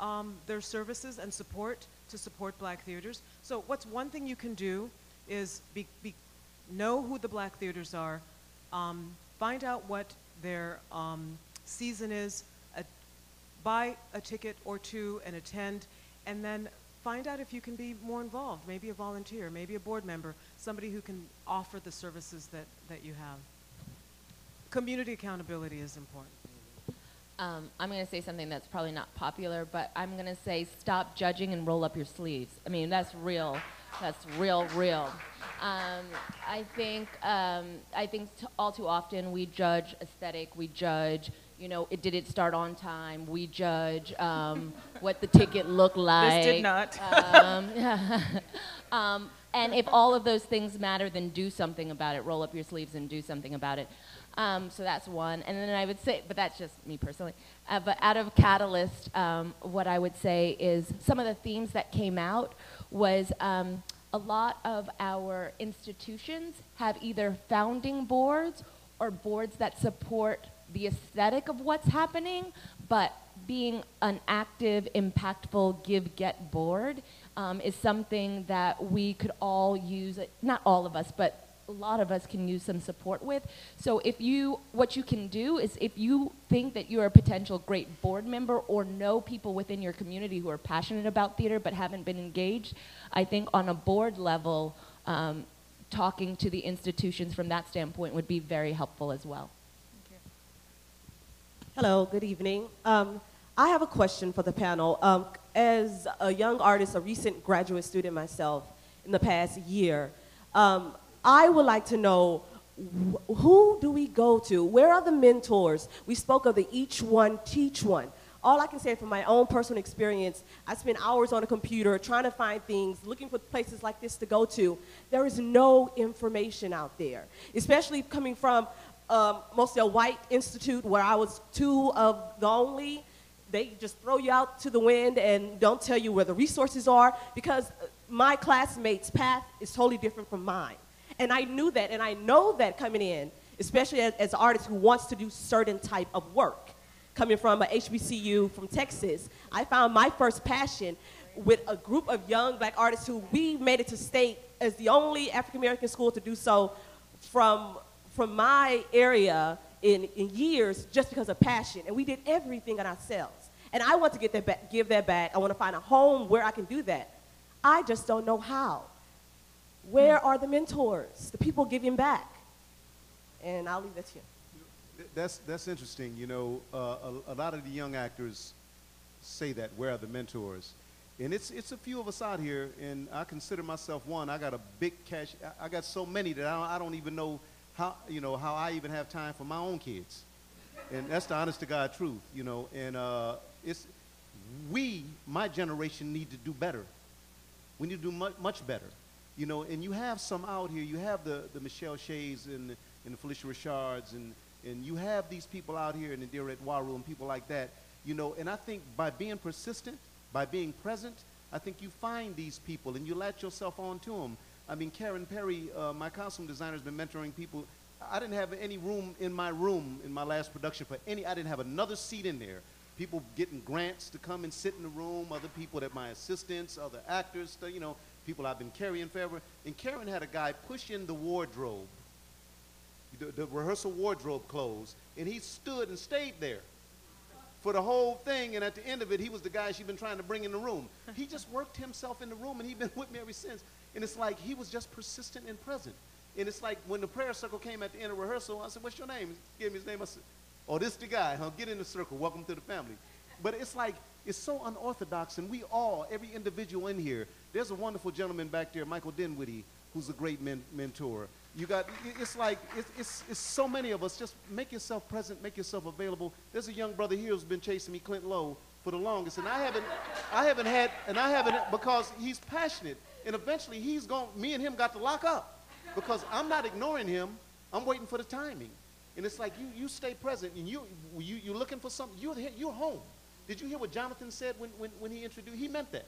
um, their services and support to support black theaters. So what's one thing you can do is be, be know who the black theaters are, um, find out what their um, season is, uh, buy a ticket or two and attend, and then find out if you can be more involved, maybe a volunteer, maybe a board member, somebody who can offer the services that, that you have. Community accountability is important. Um, I'm going to say something that's probably not popular, but I'm going to say stop judging and roll up your sleeves. I mean, that's real. That's real, real. Um, I think um, I think t all too often we judge aesthetic, we judge, you know, it, did it start on time? We judge um, what the ticket looked like. This did not. um, um, and if all of those things matter, then do something about it. Roll up your sleeves and do something about it. Um, so that's one. And then I would say, but that's just me personally. Uh, but out of Catalyst, um, what I would say is some of the themes that came out was um, a lot of our institutions have either founding boards or boards that support the aesthetic of what's happening, but being an active, impactful give-get board um, is something that we could all use, not all of us, but a lot of us can use some support with. So if you, what you can do is if you think that you're a potential great board member or know people within your community who are passionate about theater but haven't been engaged, I think on a board level, um, talking to the institutions from that standpoint would be very helpful as well. Thank you. Hello, good evening. Um, I have a question for the panel. Um, as a young artist, a recent graduate student myself in the past year, um, I would like to know, who do we go to? Where are the mentors? We spoke of the each one, teach one. all I can say from my own personal experience, I spend hours on a computer trying to find things, looking for places like this to go to. There is no information out there, especially coming from um, mostly a white institute where I was two of the only. They just throw you out to the wind and don't tell you where the resources are, because my classmates' path is totally different from mine. And I knew that, and I know that coming in, especially as, as an artist who wants to do certain type of work. Coming from a H B C U from Texas, I found my first passion with a group of young black artists who we made it to state as the only African-American school to do so from, from my area in, in years, just because of passion. And we did everything on ourselves. And I want to get that back, give that back. I want to find a home where I can do that. I just don't know how. Where are the mentors, the people giving back? And I'll leave that to you. That's, that's interesting. You know, uh, a, a lot of the young actors say that, where are the mentors? And it's, it's a few of us out here, and I consider myself one. I got a big cache. I, I got so many that I don't, I don't even know how, you know, how I even have time for my own kids. And that's the honest-to-God truth, you know. And uh, it's, we, my generation, need to do better. We need to do much, much better. You know, and you have some out here. You have the, the Michelle Shays and, and the Felicia Richards, and And you have these people out here in the Deidre Waru and people like that, you know, and I think by being persistent, by being present, I think you find these people and you latch yourself on to them. I mean, Karen Perry, uh, my costume designer, has been mentoring people. I didn't have any room in my room in my last production for any, I didn't have another seat in there. People getting grants to come and sit in the room, other people that my assistants, other actors, you know, people I've been carrying forever. And Karen had a guy push in the wardrobe. The, the rehearsal wardrobe closed, and he stood and stayed there for the whole thing, and at the end of it, he was the guy she'd been trying to bring in the room. He just worked himself in the room, and he's been with me ever since. And it's like he was just persistent and present. And it's like when the prayer circle came at the end of rehearsal, I said, what's your name? He gave me his name. I said, oh, this the guy, huh? Get in the circle. Welcome to the family. But it's like it's so unorthodox, and we all, every individual in here, there's a wonderful gentleman back there, Michael Dinwiddie, who's a great men mentor. You got, it's like, it's, it's, it's so many of us. Just make yourself present, make yourself available. There's a young brother here who's been chasing me, Clint Lowe, for the longest. And I haven't, I haven't had, and I haven't, because he's passionate. And eventually he's going, me and him got to lock up. Because I'm not ignoring him. I'm waiting for the timing. And it's like, you, you stay present, and you, you, you're looking for something. You're, you're home. Did you hear what Jonathan said when, when, when he introduced, he meant that.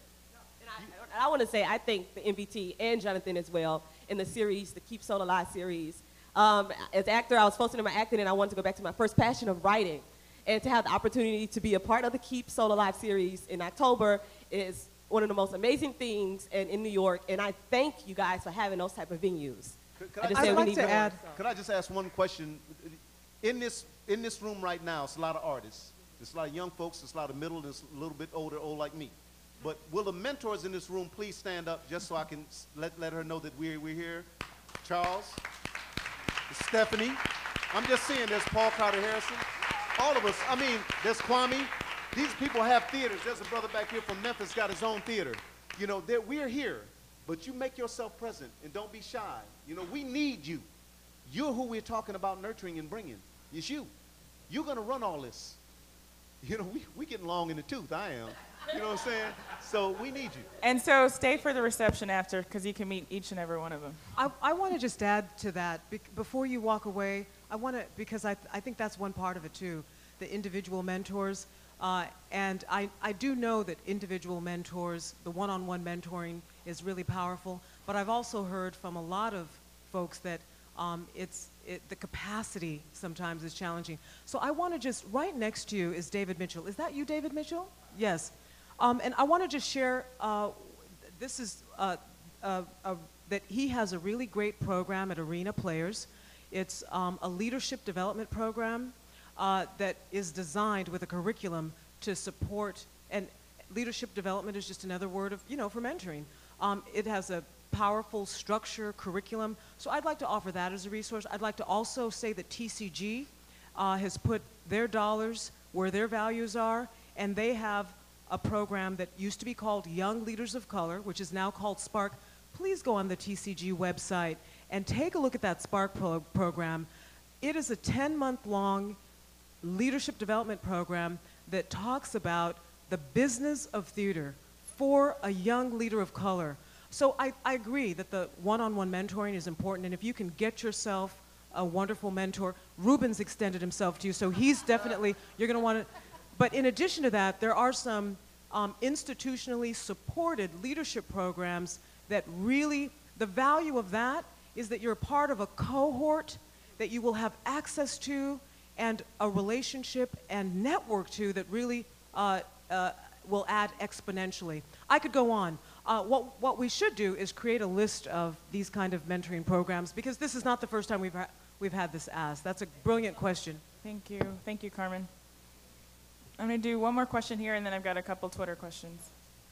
And I, I want to say, I thank the M V T and Jonathan as well in the series, the Keep Soul Alive series. Um, as actor, I was supposed to do my acting, and I wanted to go back to my first passion of writing. And to have the opportunity to be a part of the Keep Soul Alive series in October is one of the most amazing things in, in New York. And I thank you guys for having those type of venues. Could, could I just I, I'd like to add, could I just ask one question? In this, in this room right now, it's a lot of artists. There's a lot of young folks, there's a lot of middle, and it's a little bit older, old like me. But will the mentors in this room please stand up just so I can let, let her know that we're, we're here. Charles, Stephanie. I'm just seeing there's Paul Carter Harrison. All of us, I mean, there's Kwame. These people have theaters. There's a brother back here from Memphis, got his own theater. You know, we're here, but you make yourself present and don't be shy. You know, we need you. You're who we're talking about nurturing and bringing. It's you. You're going to run all this. You know, we, we getting long in the tooth, I am. You know what I'm saying? So we need you. And so stay for the reception after, because you can meet each and every one of them. I, I want to just add to that. Be before you walk away, I want to, because I, th I think that's one part of it too, the individual mentors. Uh, and I, I do know that individual mentors, the one-on-one mentoring is really powerful. But I've also heard from a lot of folks that um, it's, it, the capacity sometimes is challenging. So I want to just, right next to you is David Mitchell. Is that you, David Mitchell? Yes. Um, and I want to just share, uh, this is, uh, uh, uh, that he has a really great program at Arena Players. It's um, a leadership development program uh, that is designed with a curriculum to support, and leadership development is just another word of, you know, for mentoring. Um, it has a powerful structure, curriculum, so I'd like to offer that as a resource. I'd like to also say that T C G uh, has put their dollars where their values are, and they have a program that used to be called Young Leaders of Color, which is now called Spark. Please go on the T C G website and take a look at that Spark pro program. It is a ten-month long leadership development program that talks about the business of theater for a young leader of color. So I, I agree that the one-on-one mentoring is important, and if you can get yourself a wonderful mentor, Ruben's extended himself to you, so he's definitely, you're gonna wanna, but in addition to that, there are some um, institutionally supported leadership programs that really, the value of that is that you're part of a cohort that you will have access to and a relationship and network to that really uh, uh, will add exponentially. I could go on. Uh, what, what we should do is create a list of these kind of mentoring programs, because this is not the first time we've, ha we've had this asked. That's a brilliant question. Thank you. Thank you, Carmen. I'm going to do one more question here, and then I've got a couple Twitter questions.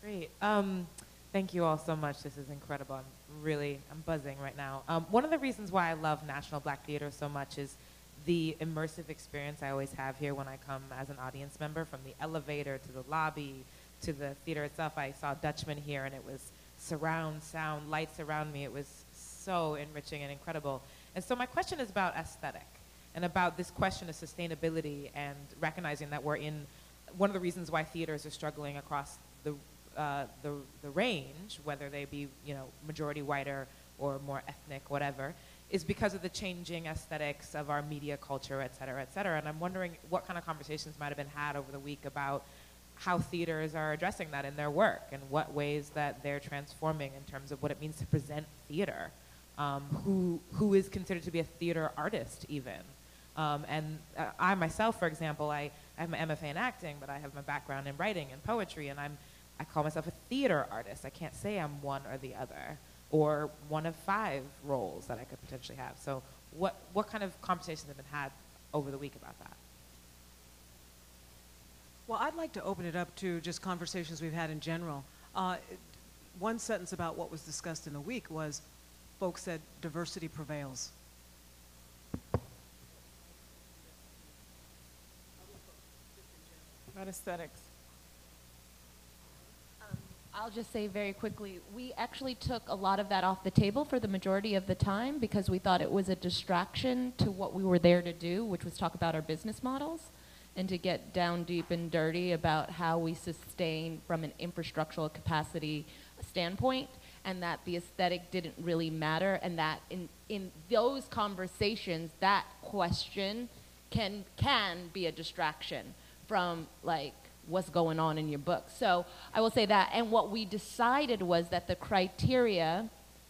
Great. Um, Thank you all so much. This is incredible. I'm really, I'm buzzing right now. Um, one of the reasons why I love National Black Theater so much is the immersive experience I always have here when I come as an audience member, from the elevator to the lobby to the theater itself. I saw Dutchman here, and it was surround sound, lights around me. It was so enriching and incredible. And so my question is about aesthetic and about this question of sustainability and recognizing that we're in, one of the reasons why theaters are struggling across the Uh, the, the range, whether they be, you know, majority white or, or more ethnic, whatever, is because of the changing aesthetics of our media culture, et cetera, et cetera. And I'm wondering what kind of conversations might have been had over the week about how theaters are addressing that in their work and what ways that they're transforming in terms of what it means to present theater, um, who, who is considered to be a theater artist even. Um, and uh, I myself, for example, I, I have my M F A in acting, but I have my background in writing and poetry, and I'm I call myself a theater artist. I can't say I'm one or the other, or one of five roles that I could potentially have. So what, what kind of conversations have been had over the week about that? Well, I'd like to open it up to just conversations we've had in general. Uh, one sentence about what was discussed in the week was, folks said, diversity prevails. About aesthetics. I'll just say very quickly, we actually took a lot of that off the table for the majority of the time because we thought it was a distraction to what we were there to do, which was talk about our business models and to get down deep and dirty about how we sustain from an infrastructural capacity standpoint, and that the aesthetic didn't really matter, and that in, in those conversations, that question can, can be a distraction from, like, what's going on in your book. So I will say that, and what we decided was that the criteria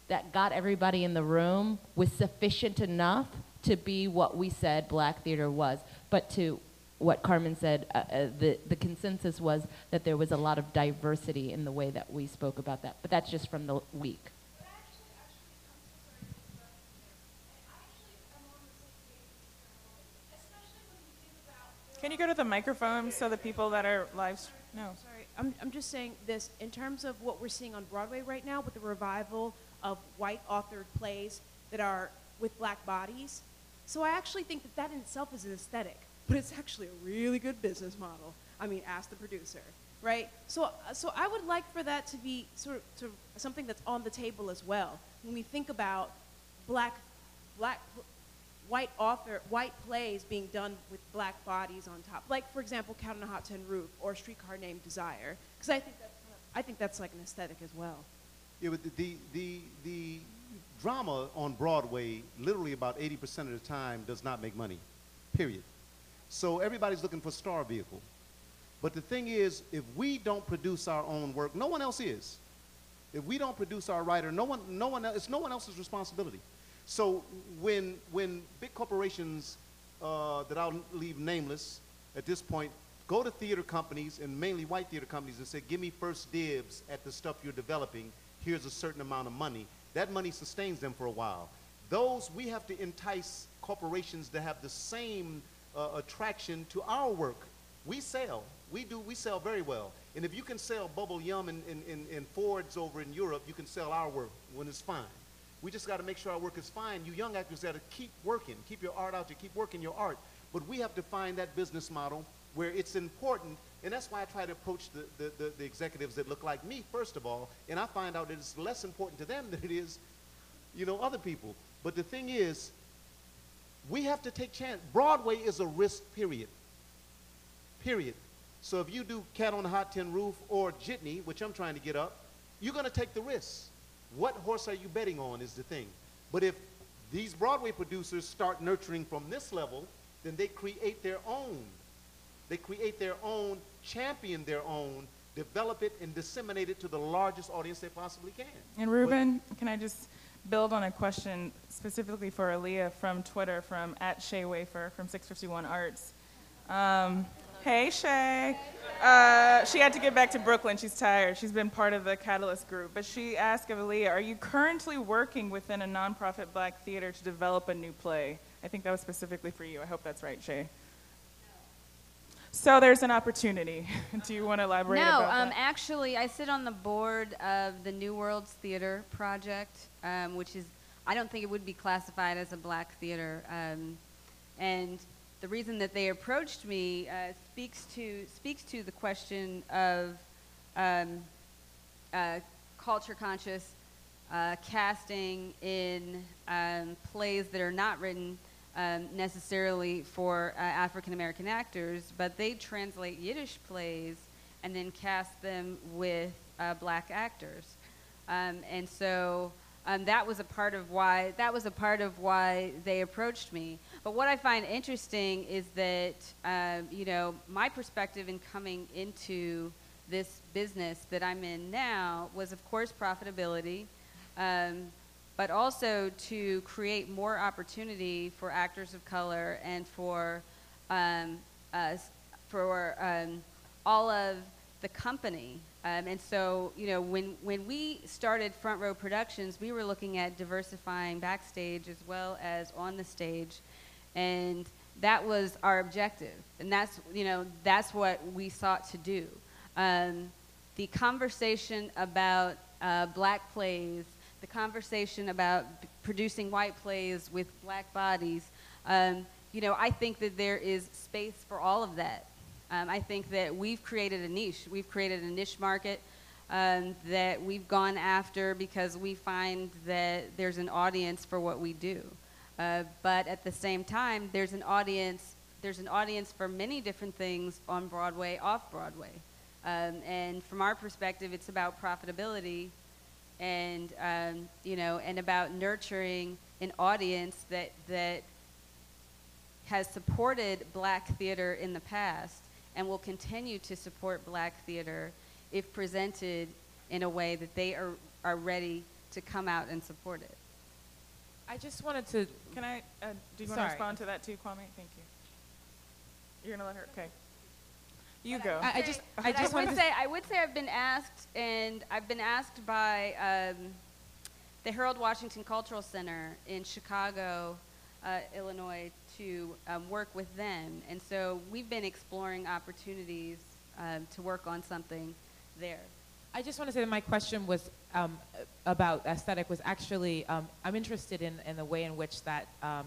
that got everybody in the room was sufficient enough to be what we said Black theater was. But to what Carmen said, uh, uh, the, the consensus was that there was a lot of diversity in the way that we spoke about that, but that's just from the week. Can you go to the microphone so the people that are live? No. Sorry, I'm, I'm just saying this. In terms of what we're seeing on Broadway right now with the revival of white authored plays that are with black bodies, so I actually think that that in itself is an aesthetic, but it's actually a really good business model. I mean, ask the producer, right? So, so I would like for that to be sort of to something that's on the table as well. When we think about black, black, white author, white plays being done with black bodies on top. Like, for example, Count on a Hot Tin Roof or Streetcar Named Desire. Because I think that's, I think that's like an aesthetic as well. Yeah, but the, the, the, the drama on Broadway, literally about eighty percent of the time, does not make money, period. So everybody's looking for star vehicle. But the thing is, if we don't produce our own work, no one else is. If we don't produce our writer, no one, no one else, it's no one else's responsibility. So when, when big corporations uh, that I'll leave nameless at this point go to theater companies, and mainly white theater companies, and say, give me first dibs at the stuff you're developing, here's a certain amount of money, that money sustains them for a while. Those, we have to entice corporations that have the same uh, attraction to our work. We sell, we do, we sell very well. And if you can sell Bubble Yum and, and, and, and Fords over in Europe, you can sell our work when it's fine. We just got to make sure our work is fine. You young actors got to keep working, keep your art out there, keep working your art. But we have to find that business model where it's important, and that's why I try to approach the, the, the, the executives that look like me, first of all, and I find out that it's less important to them than it is, you know, other people. But the thing is, we have to take chance. Broadway is a risk, period. Period. So if you do Cat on the Hot Tin Roof or Jitney, which I'm trying to get up, you're going to take the risks. What horse are you betting on is the thing. But if these Broadway producers start nurturing from this level, then they create their own. They create their own, champion their own, develop it, and disseminate it to the largest audience they possibly can. And Ruben, but, can I just build on a question specifically for Aaliyah from Twitter, from at Shay Wafer from six fifty-one Arts. Um, hey, Shay. Uh, she had to get back to Brooklyn. She's tired. She's been part of the Catalyst group. But she asked of Aaliyah, are you currently working within a nonprofit black theater to develop a new play? I think that was specifically for you. I hope that's right, Shay. So there's an opportunity. Do you want to elaborate no, about um, that? No, actually, I sit on the board of the New Worlds Theater Project, um, which is, I don't think it would be classified as a black theater. Um, and the reason that they approached me uh, speaks to speaks to the question of um, uh, culture-conscious uh, casting in um, plays that are not written Um, necessarily for uh, African-American actors, but they translate Yiddish plays and then cast them with uh, black actors. Um, and so um, that was a part of why, that was a part of why they approached me. But what I find interesting is that, uh, you know, my perspective in coming into this business that I'm in now was, of course, profitability. Um, but also to create more opportunity for actors of color and for um, uh, for um, all of the company. Um, and so, you know, when, when we started Front Row Productions, we were looking at diversifying backstage as well as on the stage. And that was our objective. And that's, you know, that's what we sought to do. Um, the conversation about uh, black plays, the conversation about producing white plays with black bodies, um, you know, I think that there is space for all of that. Um, I think that we've created a niche. We've created a niche market um, that we've gone after because we find that there's an audience for what we do. Uh, but at the same time, there's an audience, there's an audience for many different things on Broadway, off Broadway. Um, and from our perspective, it's about profitability and um, you know, and about nurturing an audience that that has supported black theater in the past and will continue to support black theater if presented in a way that they are, are ready to come out and support it. I just wanted to, can I, uh, do you sorry. want to respond to that too, Kwame? Thank you. You're gonna let her, okay. You but go. I, I just, I just I would to say, I would say I've been asked, and I've been asked by um, the Harold Washington Cultural Center in Chicago, uh, Illinois, to um, work with them. And so we've been exploring opportunities um, to work on something there. I just want to say that my question was um, about aesthetic was actually, um, I'm interested in, in the way in which that um,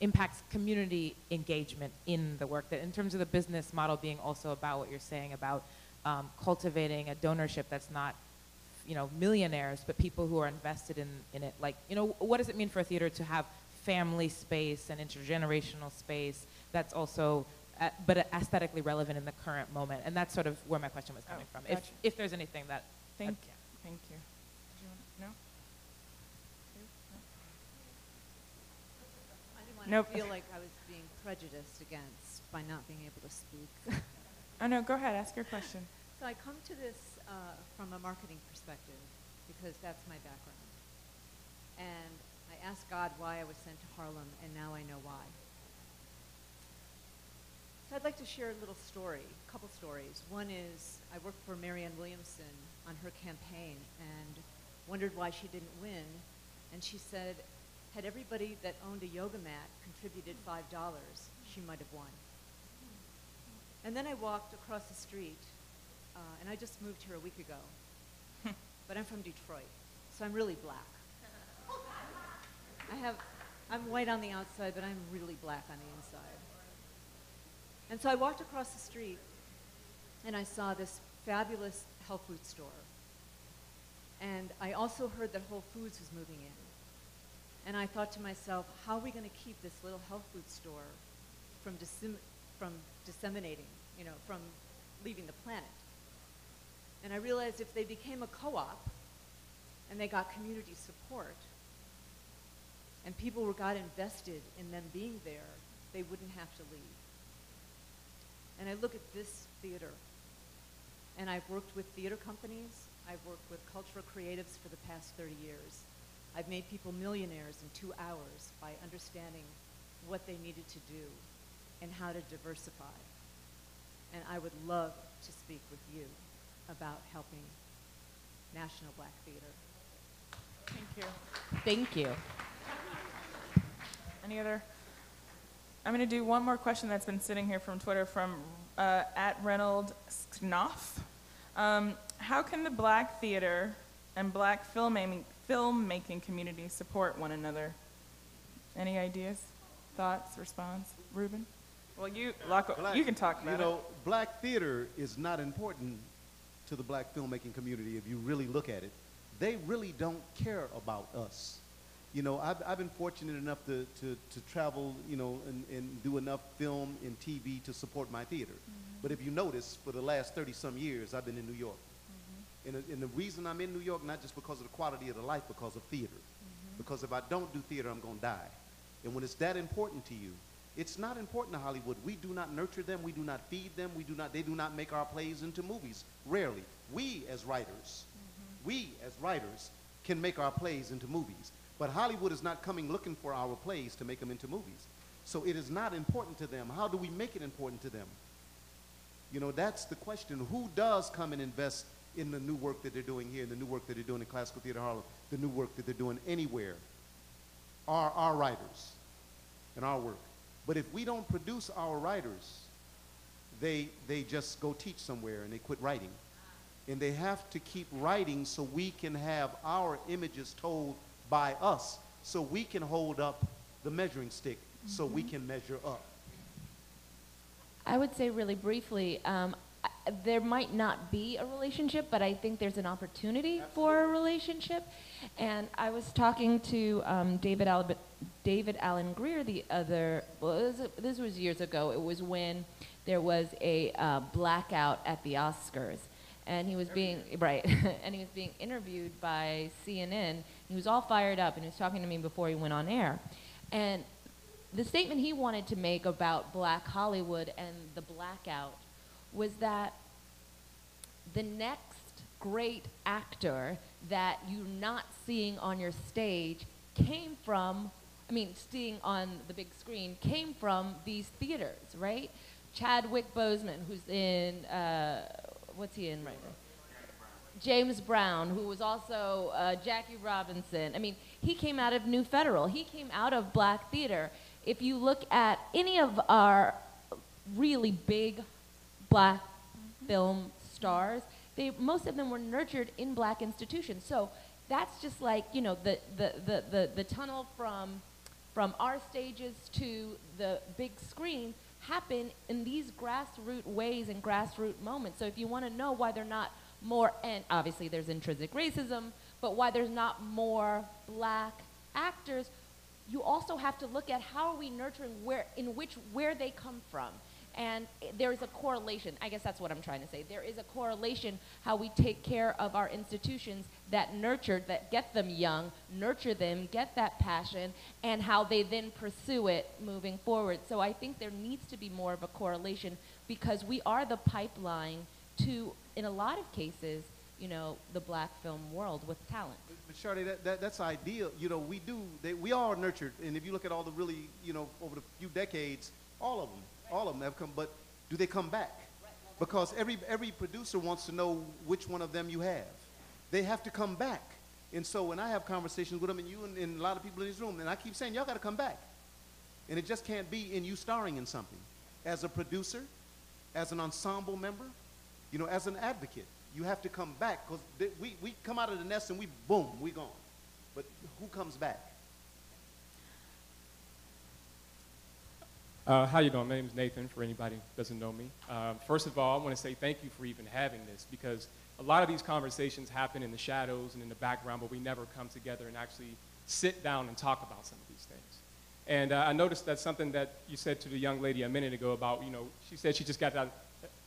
impacts community engagement in the work, that in terms of the business model being also about what you're saying about um, cultivating a donorship that's not, you know, millionaires, but people who are invested in, in it. Like, you know, what does it mean for a theater to have family space and intergenerational space that's also, uh, but aesthetically relevant in the current moment? And that's sort of where my question was coming oh, from. Gotcha. If, if there's anything that... Thank you. Yeah. Thank you. Nope. I feel like I was being prejudiced against by not being able to speak. Oh, no, go ahead. Ask your question. So I come to this uh, from a marketing perspective because that's my background. And I asked God why I was sent to Harlem, and now I know why. So I'd like to share a little story, a couple stories. One is I worked for Marianne Williamson on her campaign and wondered why she didn't win. And she said, had everybody that owned a yoga mat contributed five dollars, she might have won. And then I walked across the street, uh, and I just moved here a week ago, but I'm from Detroit, so I'm really black. I have, I'm white on the outside, but I'm really black on the inside. And so I walked across the street, and I saw this fabulous health food store. And I also heard that Whole Foods was moving in. And I thought to myself, how are we going to keep this little health food store from, dissemin from disseminating, you know, from leaving the planet. And I realized if they became a co-op and they got community support and people got invested in them being there, they wouldn't have to leave. And I look at this theater, and I've worked with theater companies, I've worked with cultural creatives for the past thirty years. I've made people millionaires in two hours by understanding what they needed to do and how to diversify. And I would love to speak with you about helping National Black Theater. Thank you. Thank you. Any other? I'm going to do one more question that's been sitting here from Twitter from uh, at Reynolds Knopf. Um, how can the Black theater and Black filmmaking, filmmaking community support one another? Any ideas, thoughts, response? Ruben? Well, you, Locke, black, you can talk about it. You know, it. Black theater is not important to the Black filmmaking community if you really look at it. They really don't care about us. You know, I've, I've been fortunate enough to, to, to travel, you know, and, and do enough film and T V to support my theater. Mm-hmm. But if you notice, for the last thirty some years, I've been in New York. Mm-hmm. and, and the reason I'm in New York, not just because of the quality of the life, because of theater. Mm-hmm. Because if I don't do theater, I'm gonna die. And when it's that important to you, it's not important to Hollywood. We do not nurture them, we do not feed them, we do not, they do not make our plays into movies, rarely. We as writers, mm-hmm. we as writers can make our plays into movies. But Hollywood is not coming looking for our plays to make them into movies. So it is not important to them. How do we make it important to them? You know, that's the question. Who does come and invest in the new work that they're doing here, the new work that they're doing in Classical Theater Harlem, the new work that they're doing anywhere? Are our writers and our work. But if we don't produce our writers, they, they just go teach somewhere and they quit writing. And they have to keep writing so we can have our images told by us, so we can hold up the measuring stick, mm-hmm. so we can measure up. I would say really briefly, um, I, there might not be a relationship, but I think there's an opportunity Absolutely. For a relationship. And I was talking to um, David, Al David Alan Greer the other, well, this, this was years ago, it was when there was a uh, blackout at the Oscars. And he was being, right, and he was being interviewed by C N N. He was all fired up, and he was talking to me before he went on air. And the statement he wanted to make about Black Hollywood and the blackout was that the next great actor that you're not seeing on your stage came from, I mean, seeing on the big screen, came from these theaters, right? Chadwick Boseman, who's in, uh, what's he in right now? James Brown, who was also uh, Jackie Robinson. I mean, he came out of New Federal. He came out of Black theater. If you look at any of our really big Black mm-hmm. film stars, they, most of them were nurtured in Black institutions. So that's just like, you know, the, the, the, the, the tunnel from, from our stages to the big screen happen in these grassroots ways and grassroots moments. So if you want to know why they're not more, and obviously there's intrinsic racism, but why there's not more Black actors, you also have to look at how are we nurturing where, in which, where they come from. And there is a correlation, I guess that's what I'm trying to say. There is a correlation how we take care of our institutions that nurture, that get them young, nurture them, get that passion, and how they then pursue it moving forward. So I think there needs to be more of a correlation because we are the pipeline to, in a lot of cases, you know, the Black film world with talent. But Shardy, that, that, that's ideal. You know, we do, they, we are nurtured. And if you look at all the really, you know, over the few decades, all of them, right. all of them have come, but do they come back? Right. Because every, every producer wants to know which one of them you have. They have to come back. And so when I have conversations with them and you and, and a lot of people in this room, and I keep saying, y'all gotta come back. And it just can't be in you starring in something. As a producer, as an ensemble member, you know, as an advocate, you have to come back because we, we come out of the nest and we, boom, we gone. But who comes back? Uh, how you doing? My name is Nathan, for anybody who doesn't know me. Uh, first of all, I want to say thank you for even having this because a lot of these conversations happen in the shadows and in the background, but we never come together and actually sit down and talk about some of these things. And uh, I noticed that's something that you said to the young lady a minute ago about, you know, she said she just got out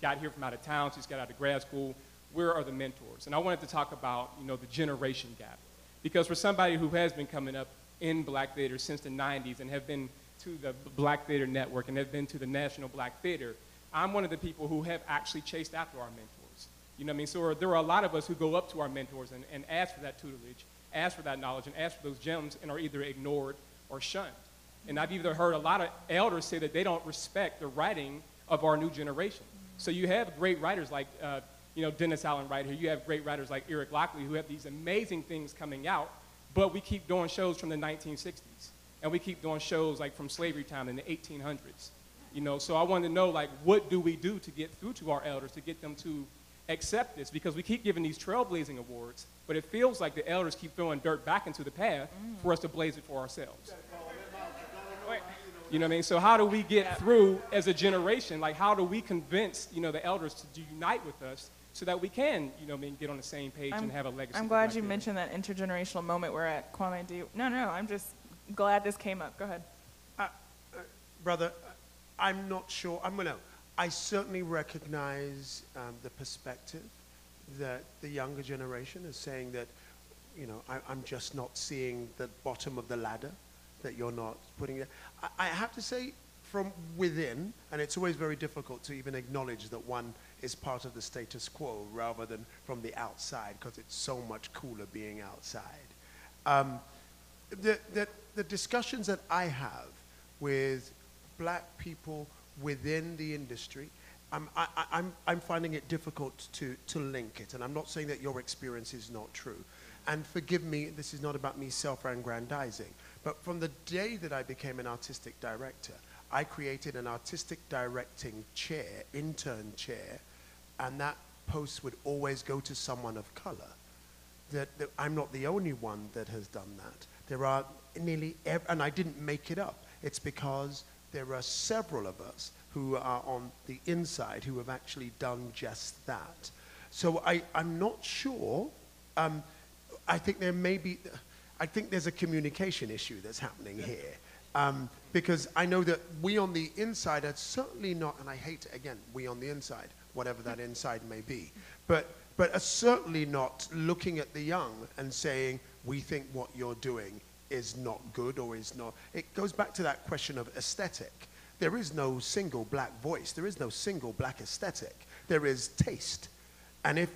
got here from out of town, she's got out of grad school. Where are the mentors? And I wanted to talk about, you know, the generation gap. Because for somebody who has been coming up in Black theater since the nineties and have been to the Black Theater Network and have been to the National Black Theater, I'm one of the people who have actually chased after our mentors. You know what I mean? So there are a lot of us who go up to our mentors and, and ask for that tutelage, ask for that knowledge, and ask for those gems, and are either ignored or shunned. And I've either heard a lot of elders say that they don't respect the writing of our new generation. So you have great writers like uh, you know, Dennis Allen right here. You have great writers like Eric Lockley who have these amazing things coming out, but we keep doing shows from the nineteen sixties. And we keep doing shows like from slavery time in the eighteen hundreds. You know, so I wanted to know, like, what do we do to get through to our elders, to get them to accept this? Because we keep giving these trailblazing awards, but it feels like the elders keep throwing dirt back into the path mm. for us to blaze it for ourselves. You know what I mean? So how do we get through as a generation? Like, how do we convince, you know, the elders to unite with us so that we can, you know what I mean, get on the same page I'm, and have a legacy? I'm glad you there. mentioned that intergenerational moment we're at Kwame D. No, no, I'm just glad this came up. Go ahead. Uh, uh, brother, I'm not sure. I'm gonna, I certainly recognize um, the perspective that the younger generation is saying that, you know, I, I'm just not seeing the bottom of the ladder that you're not putting there. I, I have to say from within, and it's always very difficult to even acknowledge that one is part of the status quo rather than from the outside, because it's so much cooler being outside. Um, The, the, the discussions that I have with black people within the industry, I'm, I, I'm, I'm finding it difficult to, to link it. And I'm not saying that your experience is not true. And forgive me, this is not about me self-aggrandizing. But from the day that I became an artistic director, I created an artistic directing chair, intern chair, and that post would always go to someone of color. That, that I'm not the only one that has done that. There are nearly, ev and I didn't make it up. It's because there are several of us who are on the inside who have actually done just that. So I, I'm not sure. Um, I think there may be, I think there's a communication issue that's happening here. Um, because I know that we on the inside are certainly not, and I hate, again, we on the inside, whatever that inside may be, but, but are certainly not looking at the young and saying, we think what you're doing is not good or is not. It goes back to that question of aesthetic. There is no single black voice. There is no single black aesthetic. There is taste. And if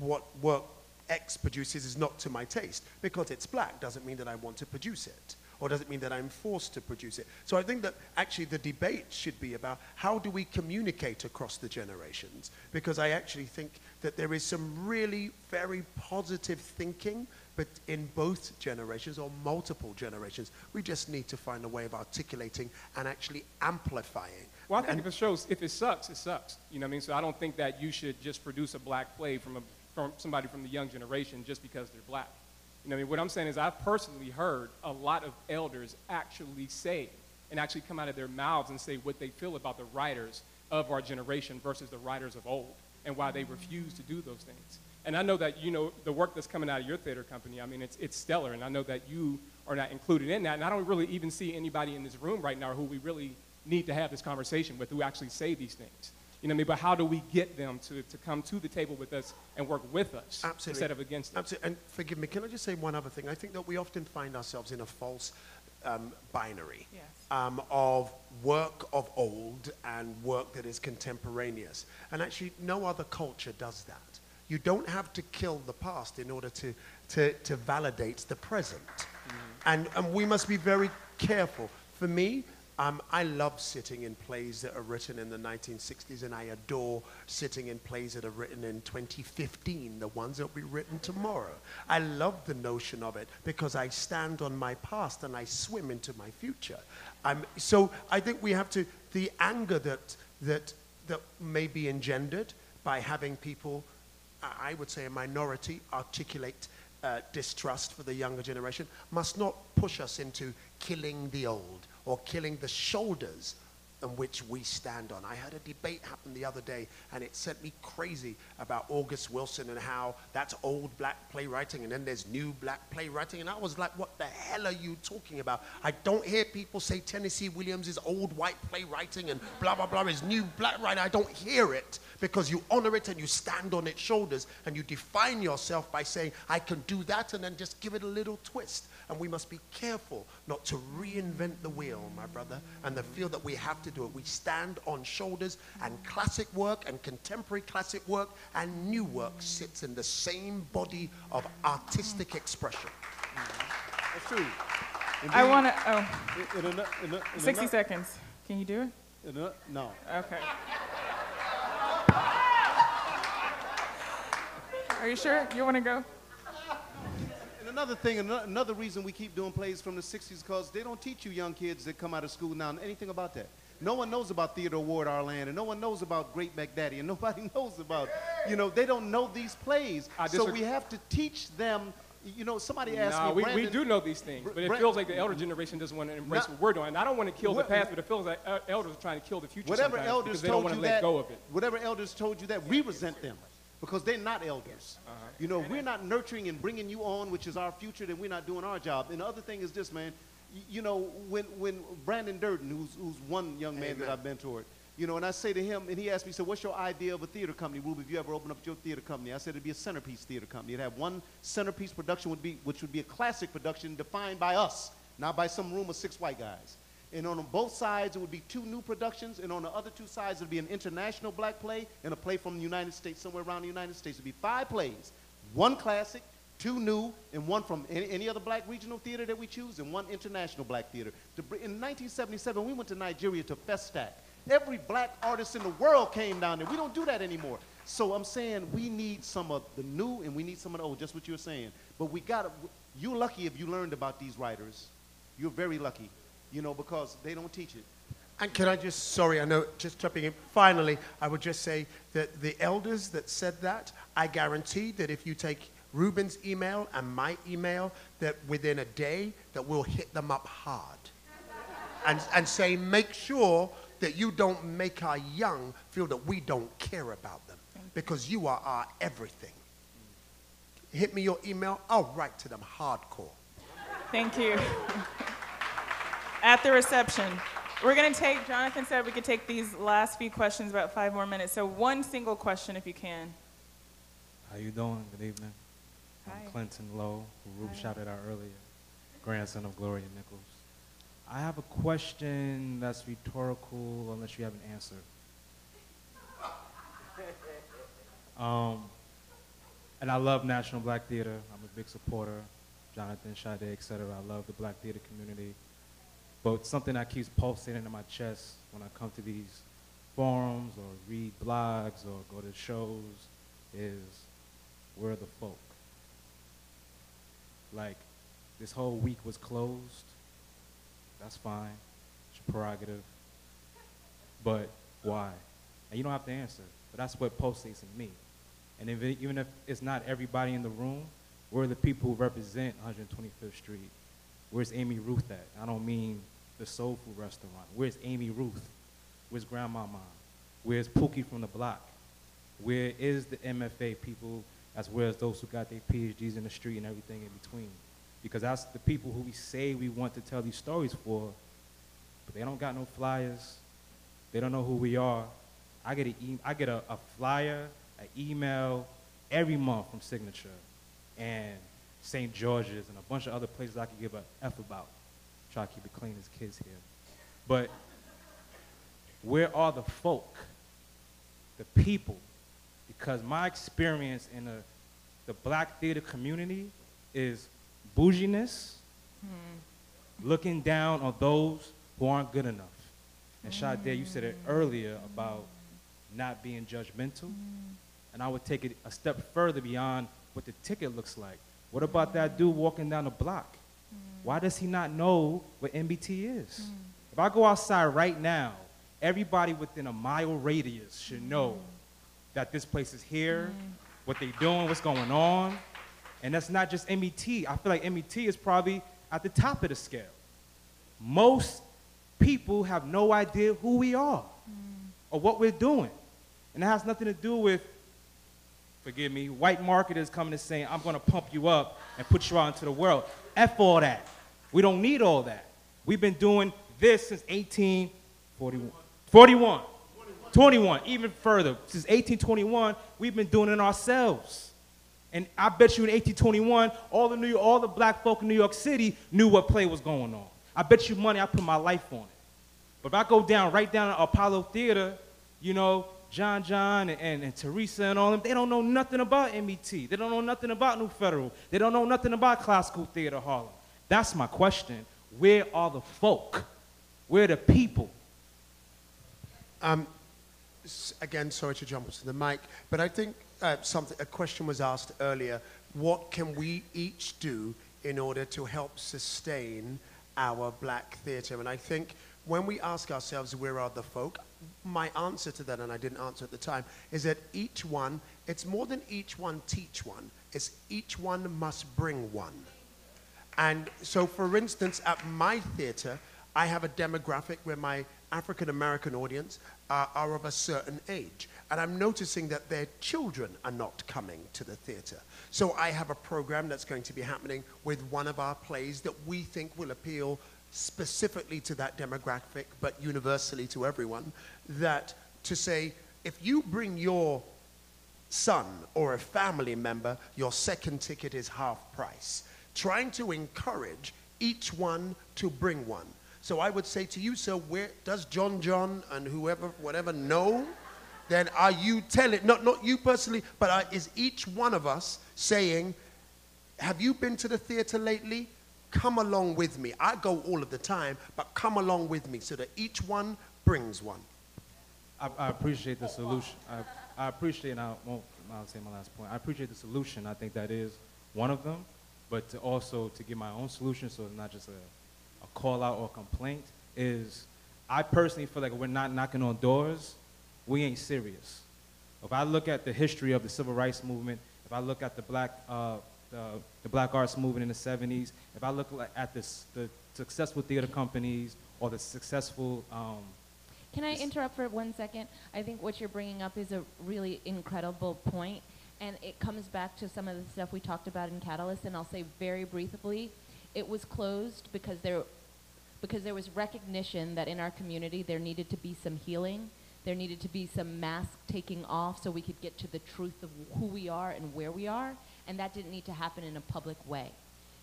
what work X produces is not to my taste, because it's black doesn't mean that I want to produce it, or doesn't mean that I'm forced to produce it. So I think that actually the debate should be about how do we communicate across the generations? Because I actually think that there is some really very positive thinking, but in both generations or multiple generations. We just need to find a way of articulating and actually amplifying. Well, I think and if it shows, if it sucks, it sucks. You know what I mean? So I don't think that you should just produce a black play from, a, from somebody from the young generation just because they're black. You know what I mean? What I'm saying is I've personally heard a lot of elders actually say and actually come out of their mouths and say what they feel about the writers of our generation versus the writers of old and why they refuse to do those things. And I know that, you know, the work that's coming out of your theater company, I mean, it's, it's stellar, and I know that you are not included in that, and I don't really even see anybody in this room right now who we really need to have this conversation with who actually say these things. You know what I mean? But how do we get them to, to come to the table with us and work with us Absolutely. instead of against us? Absolutely. And forgive me, can I just say one other thing? I think that we often find ourselves in a false um, binary yes. um, of work of old and work that is contemporaneous. And actually, no other culture does that. You don't have to kill the past in order to, to, to validate the present. Mm-hmm. And, and we must be very careful. For me, um, I love sitting in plays that are written in the nineteen sixties, and I adore sitting in plays that are written in twenty fifteen, the ones that will be written tomorrow. I love the notion of it because I stand on my past and I swim into my future. Um, so I think we have to, the anger that, that, that may be engendered by having people, I would say a minority, articulate uh, distrust for the younger generation, must not push us into killing the old or killing the shoulders and which we stand on. I heard a debate happen the other day, and it sent me crazy about August Wilson and how that's old black playwriting, and then there's new black playwriting, and I was like, what the hell are you talking about? I don't hear people say Tennessee Williams is old white playwriting and blah, blah, blah is new black writing. I don't hear it, because you honor it and you stand on its shoulders, and you define yourself by saying, I can do that, and then just give it a little twist. And we must be careful not to reinvent the wheel, my brother, and the feel that we have to do it. We stand on shoulders, and classic work and contemporary classic work and new work sits in the same body of artistic expression. That's true. Indeed. I want to, oh, in, in a, in a, in sixty seconds. Can you do it? In a, no. Okay. Are you sure? You want to go? Another thing, another reason we keep doing plays from the sixties, because they don't teach you young kids that come out of school now anything about that. No one knows about Theodore Ward Arland, and no one knows about Great MacDaddy, and nobody knows about, you know, they don't know these plays. So we have to teach them, you know, somebody asked nah, me, Brandon, we, we do know these things, but it Brand feels like the elder generation doesn't want to embrace not, what we're doing. And I don't want to kill what, the past, but it feels like elders are trying to kill the future whatever elders they don't want to let that, go of it. Whatever elders told you that, we resent them. Because they're not elders. Uh-huh. You know, we're not nurturing and bringing you on, which is our future, then we're not doing our job. And the other thing is this, man, you, you know, when, when Brandon Durden, who's, who's one young man Amen. that I've mentored, you know, and I say to him, and he asked me, so what's your idea of a theater company, Ruby, if you ever open up your theater company? I said it'd be a centerpiece theater company. It'd have one centerpiece production, would be, which would be a classic production defined by us, not by some room of six white guys. And on both sides, it would be two new productions, and on the other two sides, it would be an international black play and a play from the United States, somewhere around the United States. It would be five plays, one classic, two new, and one from any, any other black regional theater that we choose, and one international black theater. In nineteen seventy-seven, we went to Nigeria to Festac. Every black artist in the world came down there. We don't do that anymore. So I'm saying we need some of the new, and we need some of the old, just what you're saying. But we gotta, you're lucky if you learned about these writers. You're very lucky. You know, because they don't teach it. And can I just, sorry, I know, just jumping in. Finally, I would just say that the elders that said that, I guarantee that if you take Ruben's email and my email, that within a day, that we'll hit them up hard. and, and say, make sure that you don't make our young feel that we don't care about them. Because you are our everything. Hit me your email, I'll write to them hardcore. Thank you. At the reception, we're going to take, Jonathan said we could take these last few questions, about five more minutes. So one single question if you can. How you doing? Good evening. Hi. I'm Clinton Lowe, who Ruben shouted out earlier, grandson of Gloria Nichols. I have a question that's rhetorical unless you have an answer. Um, and I love National Black Theater. I'm a big supporter. Jonathan, Sade, et cetera. I love the black theater community. But something that keeps pulsating in my chest when I come to these forums or read blogs or go to shows is, where are the folk? Like, this whole week was closed. That's fine. It's your prerogative. But why? And you don't have to answer. But that's what pulsates in me. And if it, even if it's not everybody in the room, we're the people who represent one hundred twenty-fifth Street. Where's Amy Ruth at? I don't mean the soul food restaurant. Where's Amy Ruth? Where's Grandmama? Where's Pookie from the block? Where is the M F A people, as well as those who got their P H Ds in the street and everything in between? Because that's the people who we say we want to tell these stories for, but they don't got no flyers. They don't know who we are. I get, a e I get a, a flyer, an email every month from Signature, and Saint George's and a bunch of other places I could give a F about. Try to keep it clean as kids here. But where are the folk, the people? Because my experience in the, the black theater community is bouginess, mm-hmm. looking down on those who aren't good enough. And Sade, mm-hmm. you said it earlier about not being judgmental. Mm-hmm. And I would take it a step further beyond what the ticket looks like. What about that dude walking down the block? Mm. Why does he not know what M B T is? Mm. If I go outside right now, everybody within a mile radius should know mm. that this place is here, mm. what they're doing, what's going on. And that's not just M B T. I feel like M B T is probably at the top of the scale. Most people have no idea who we are mm. or what we're doing. And that has nothing to do with, forgive me, white marketers coming and saying, I'm going to pump you up and put you out into the world. F all that. We don't need all that. We've been doing this since eighteen forty-one, forty-one, twenty-one, even further. Since eighteen twenty-one, we've been doing it ourselves. And I bet you in eighteen twenty-one, all the, New, all the black folk in New York City knew what play was going on. I bet you money I put my life on it. But if I go down, right down to Apollo Theater, you know, John John and, and, and Teresa and all them, they don't know nothing about M E T. They don't know nothing about New Federal. They don't know nothing about Classical Theater Harlem. That's my question. Where are the folk? Where are the people? Um, again, sorry to jump to the mic, but I think Uh, something, a question was asked earlier, what can we each do in order to help sustain our black theatre? And I think when we ask ourselves, where are the folk? My answer to that, and I didn't answer at the time, is that each one, it's more than each one teach one, it's each one must bring one. And so, for instance, at my theatre, I have a demographic where my African-American audience uh, are of a certain age. And I'm noticing that their children are not coming to the theatre. So I have a program that's going to be happening with one of our plays that we think will appeal specifically to that demographic, but universally to everyone, that to say, if you bring your son or a family member, your second ticket is half price. Trying to encourage each one to bring one. So I would say to you, sir, where does John John and whoever, whatever, know? Then are you telling, not, not you personally, but are, is each one of us saying, have you been to the theater lately? Come along with me. I go all of the time, but come along with me so that each one brings one. I, I appreciate the solution. I, I appreciate, and I won't I'll say my last point. I appreciate the solution. I think that is one of them, but to also to give my own solution so it's not just a, a call out or complaint is, I personally feel like we're not knocking on doors. We ain't serious. If I look at the history of the civil rights movement, if I look at the black, uh, the, the black arts movement in the seventies, if I look at this, the successful theater companies or the successful... Um, Can I interrupt for one second? I think what you're bringing up is a really incredible point, and it comes back to some of the stuff we talked about in Catalyst, and I'll say very briefly, it was closed because there, because there was recognition that in our community there needed to be some healing. There needed to be some mask taking off so we could get to the truth of who we are and where we are, and that didn't need to happen in a public way.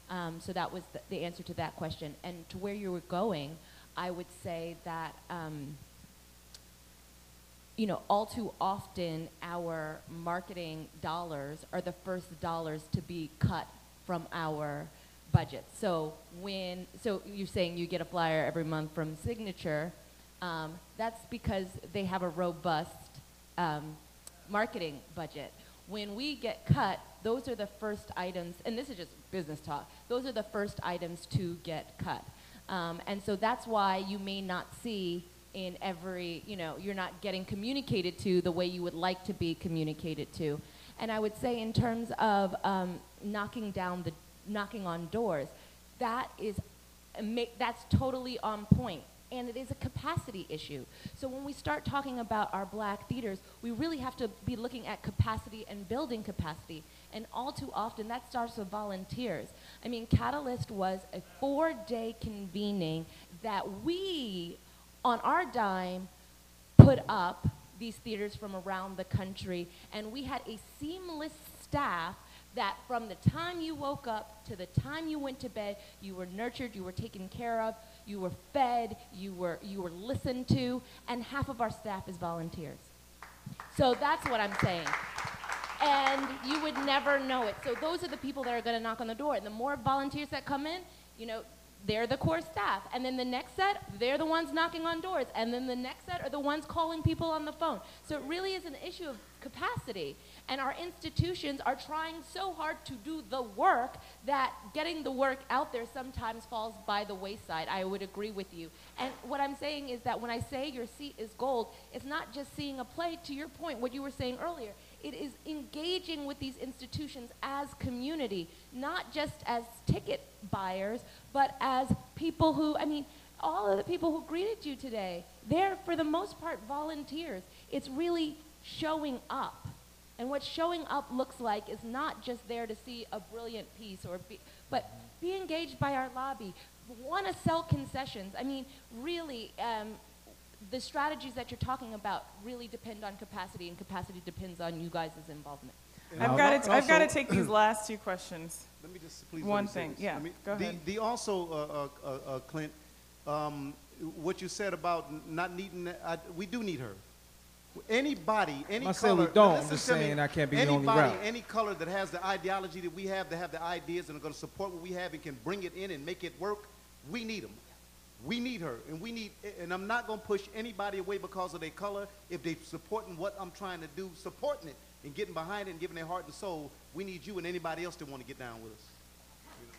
Um, so that was the, the answer to that question. And to where you were going, I would say that, um, you know, all too often our marketing dollars are the first dollars to be cut from our budget. So when, so you're saying you get a flyer every month from Signature, Um, that's because they have a robust um, marketing budget. When we get cut, those are the first items, and this is just business talk, those are the first items to get cut. Um, and so that's why you may not see in every, you know, you're not getting communicated to the way you would like to be communicated to. And I would say in terms of um, knocking down the, knocking on doors, that is, that's totally on point. And it is a capacity issue. So when we start talking about our black theaters, we really have to be looking at capacity and building capacity. And all too often, that starts with volunteers. I mean, Catalyst was a four-day convening that we, on our dime, put up these theaters from around the country. And we had a seamless staff that from the time you woke up to the time you went to bed, you were nurtured, you were taken care of, you were fed, you were, you were listened to, and half of our staff is volunteers. So that's what I'm saying. And you would never know it. So those are the people that are gonna knock on the door. And the more volunteers that come in, you know, they're the core staff. And then the next set, they're the ones knocking on doors. And then the next set are the ones calling people on the phone. So it really is an issue of capacity. And our institutions are trying so hard to do the work that getting the work out there sometimes falls by the wayside. I would agree with you. And what I'm saying is that when I say your seat is gold, it's not just seeing a play, to your point, what you were saying earlier. It is engaging with these institutions as community, not just as ticket buyers, but as people who, I mean, all of the people who greeted you today, they're for the most part volunteers. It's really showing up. And what showing up looks like is not just there to see a brilliant piece, or be, but be engaged by our lobby. Want to sell concessions. I mean, really, um, the strategies that you're talking about really depend on capacity, and capacity depends on you guys' involvement. And I've got to I've got to take these last two questions. Let me just please one thing. Yeah, I mean, go ahead. The, the also, uh, uh, uh, Clint, um, what you said about not needing, uh, we do need her. Anybody, any I color. We don't. I'm just saying me, I can't be anybody, the only route. Any color that has the ideology that we have, that have the ideas and are going to support what we have and can bring it in and make it work, we need them. We need her, and we need, and I'm not going to push anybody away because of their color. If they're supporting what I'm trying to do, supporting it and getting behind it and giving their heart and soul, we need you and anybody else that want to get down with us.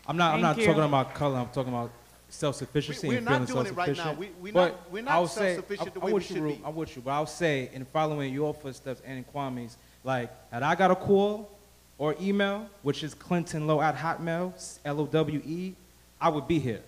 I'm not, I'm not talking about color. I'm talking about self-sufficiency we, and feeling self-sufficient. We're not doing it right now. We, we're but not, we're not self-sufficient the way we should you, be. I'm with you, but I'll say, in following your footsteps and in Kwame's, like, had I got a call or email, which is Clinton Lowe at Hotmail, L O W E, I would be here.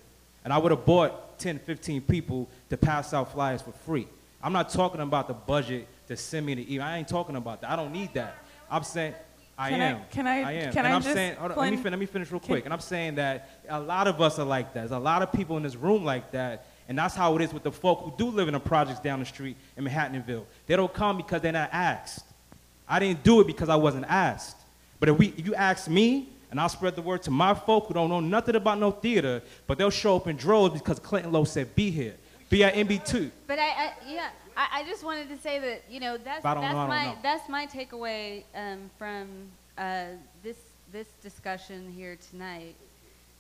And I would have bought ten, fifteen people to pass out flyers for free. I'm not talking about the budget to send me the email. I ain't talking about that. I don't need that. I'm saying, I can am. I, can I, I am. Can and I I'm just saying, let me, let me finish real quick. Can, and I'm saying that a lot of us are like that. There's a lot of people in this room like that. And that's how it is with the folk who do live in the projects down the street in Manhattanville. They don't come because they're not asked. I didn't do it because I wasn't asked. But if, we, if you ask me, and I'll spread the word to my folk who don't know nothing about no theater, but they'll show up in droves because Clinton Lowe said, be here. Be at M B two. But I, I yeah, I, I just wanted to say that, you know, that's, that's, know, my, that's my takeaway um, from uh, this, this discussion here tonight,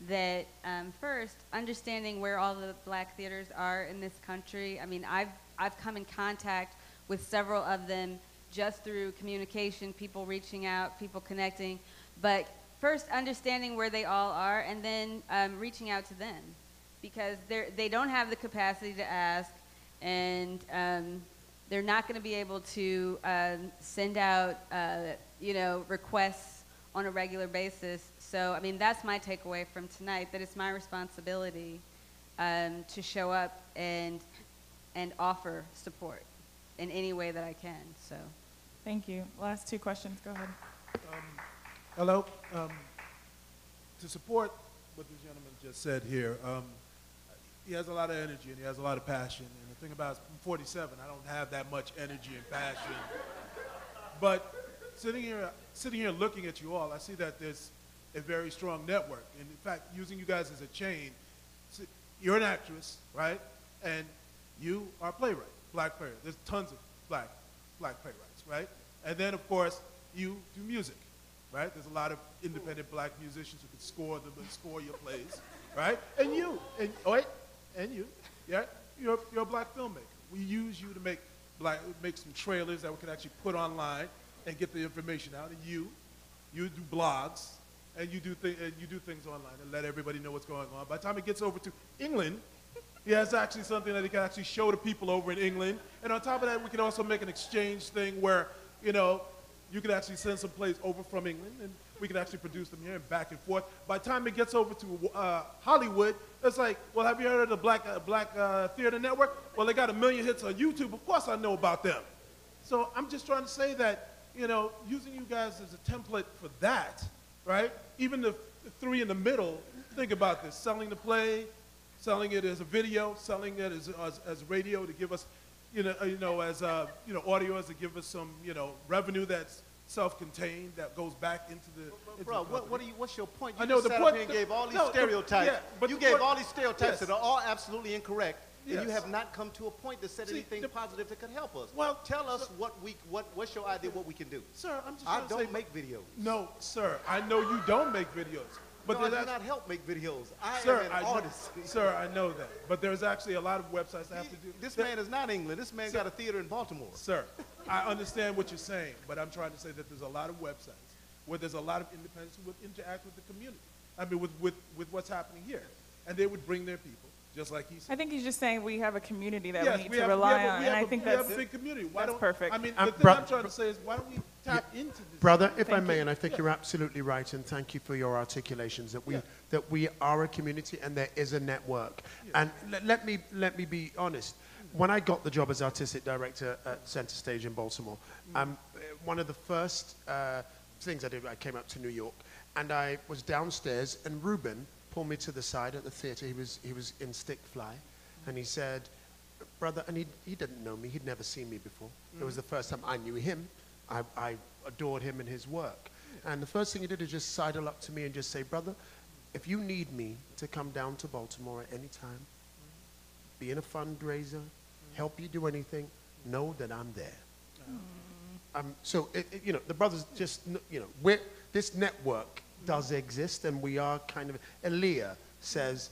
that um, first, understanding where all the black theaters are in this country. I mean, I've, I've come in contact with several of them just through communication, people reaching out, people connecting, but first, understanding where they all are, and then um, reaching out to them, because they they don't have the capacity to ask, and um, they're not going to be able to um, send out uh, you know, requests on a regular basis. So I mean, that's my takeaway from tonight, that it's my responsibility um, to show up and and offer support in any way that I can. So, thank you. Last two questions. Go ahead. Um, Hello. Um, to support what the gentleman just said here, um, he has a lot of energy and he has a lot of passion. And the thing about it, I'm forty-seven, I don't have that much energy and passion. But sitting here, sitting here looking at you all, I see that there's a very strong network. And in fact, using you guys as a chain, you're an actress, right? And you are a playwright, black playwright. There's tons of black, black playwrights, right? And then, of course, you do music. Right? There's a lot of independent black musicians who can score them and score your plays, right? And you, and oh, and you, yeah, you're you're a black filmmaker. We use you to make black make some trailers that we can actually put online and get the information out. And you, you do blogs, and you do things, you do things online and let everybody know what's going on. By the time it gets over to England, yeah, it's actually something that he can actually show to people over in England. And on top of that, we can also make an exchange thing where, you know, you could actually send some plays over from England, and we could actually produce them here and back and forth. By the time it gets over to uh, Hollywood, it's like, well, have you heard of the Black, uh, Black uh, Theater Network? Well, they got a million hits on YouTube. Of course I know about them. So I'm just trying to say that, you know, using you guys as a template for that, right? Even the, the three in the middle, think about this. Selling the play, selling it as a video, selling it as, as, as radio to give us, you know, you know, as uh, you know, audio is to give us some, you know, revenue that's self-contained that goes back into the. Bro, into bro the what, what are you? What's your point? You I know just the sat point. Up here and gave all these no, stereotypes. Yeah, but you the gave point, all these stereotypes yes. that are all absolutely incorrect, yes. and you have not come to a point that said See, anything the, positive that could help us. Well, tell us sir, what we what what's your idea? What we can do, sir? I'm just. I don't say, make videos. No, sir. I know you don't make videos, but no, I do not help make videos. I sir, am an I artist. Know, sir, I know that. But there's actually a lot of websites that have to do. This that, man is not England. This man's sir, got a theater in Baltimore. Sir, I understand what you're saying, but I'm trying to say that there's a lot of websites where there's a lot of independents who would interact with the community. I mean, with, with, with what's happening here. And they would bring their people. just like he said. I think he's just saying we have a community that yes, we need we to have, rely we a, we on, and a, I think we that's, have a big community. Why that's don't, perfect. I mean, um, the thing I'm trying to say is why don't we tap yeah. into this? Brother, if thank I may, you. and I think yeah. you're absolutely right, and thank you for your articulations, that we, yeah. that we are a community and there is a network. Yeah. And let, let, me, let me be honest. When I got the job as artistic director at Center Stage in Baltimore, mm. um, one of the first uh, things I did, I came up to New York, and I was downstairs, and Ruben pulled me to the side at the theater. He was, he was in Stick Fly, mm. and he said, brother, and he, he didn't know me. He'd never seen me before. Mm. It was the first time I knew him. I, I adored him and his work. Yeah. And the first thing he did is just sidle up to me and just say, brother, if you need me to come down to Baltimore at any time, mm. be in a fundraiser, help you do anything, know that I'm there. Mm. Um, so, it, it, you know, the brothers just, you know, we're, this network does exist, and we are kind of, Aaliyah says,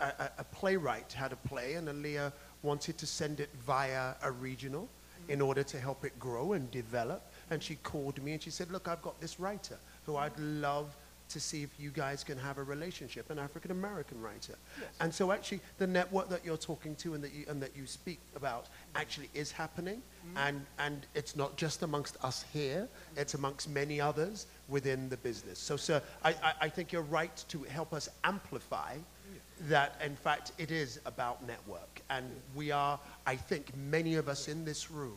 a, a playwright had a play, and Aaliyah wanted to send it via a regional mm. in order to help it grow and develop, and she called me and she said, look, I've got this writer who I'd love to see if you guys can have a relationship, an African-American writer. Yes. And so actually the network that you're talking to and that you, and that you speak about actually is happening, mm. and, and it's not just amongst us here, it's amongst many others within the business. So sir, I, I, I think you're right to help us amplify yeah. that in fact it is about network, and yeah. we are, I think many of us in this room,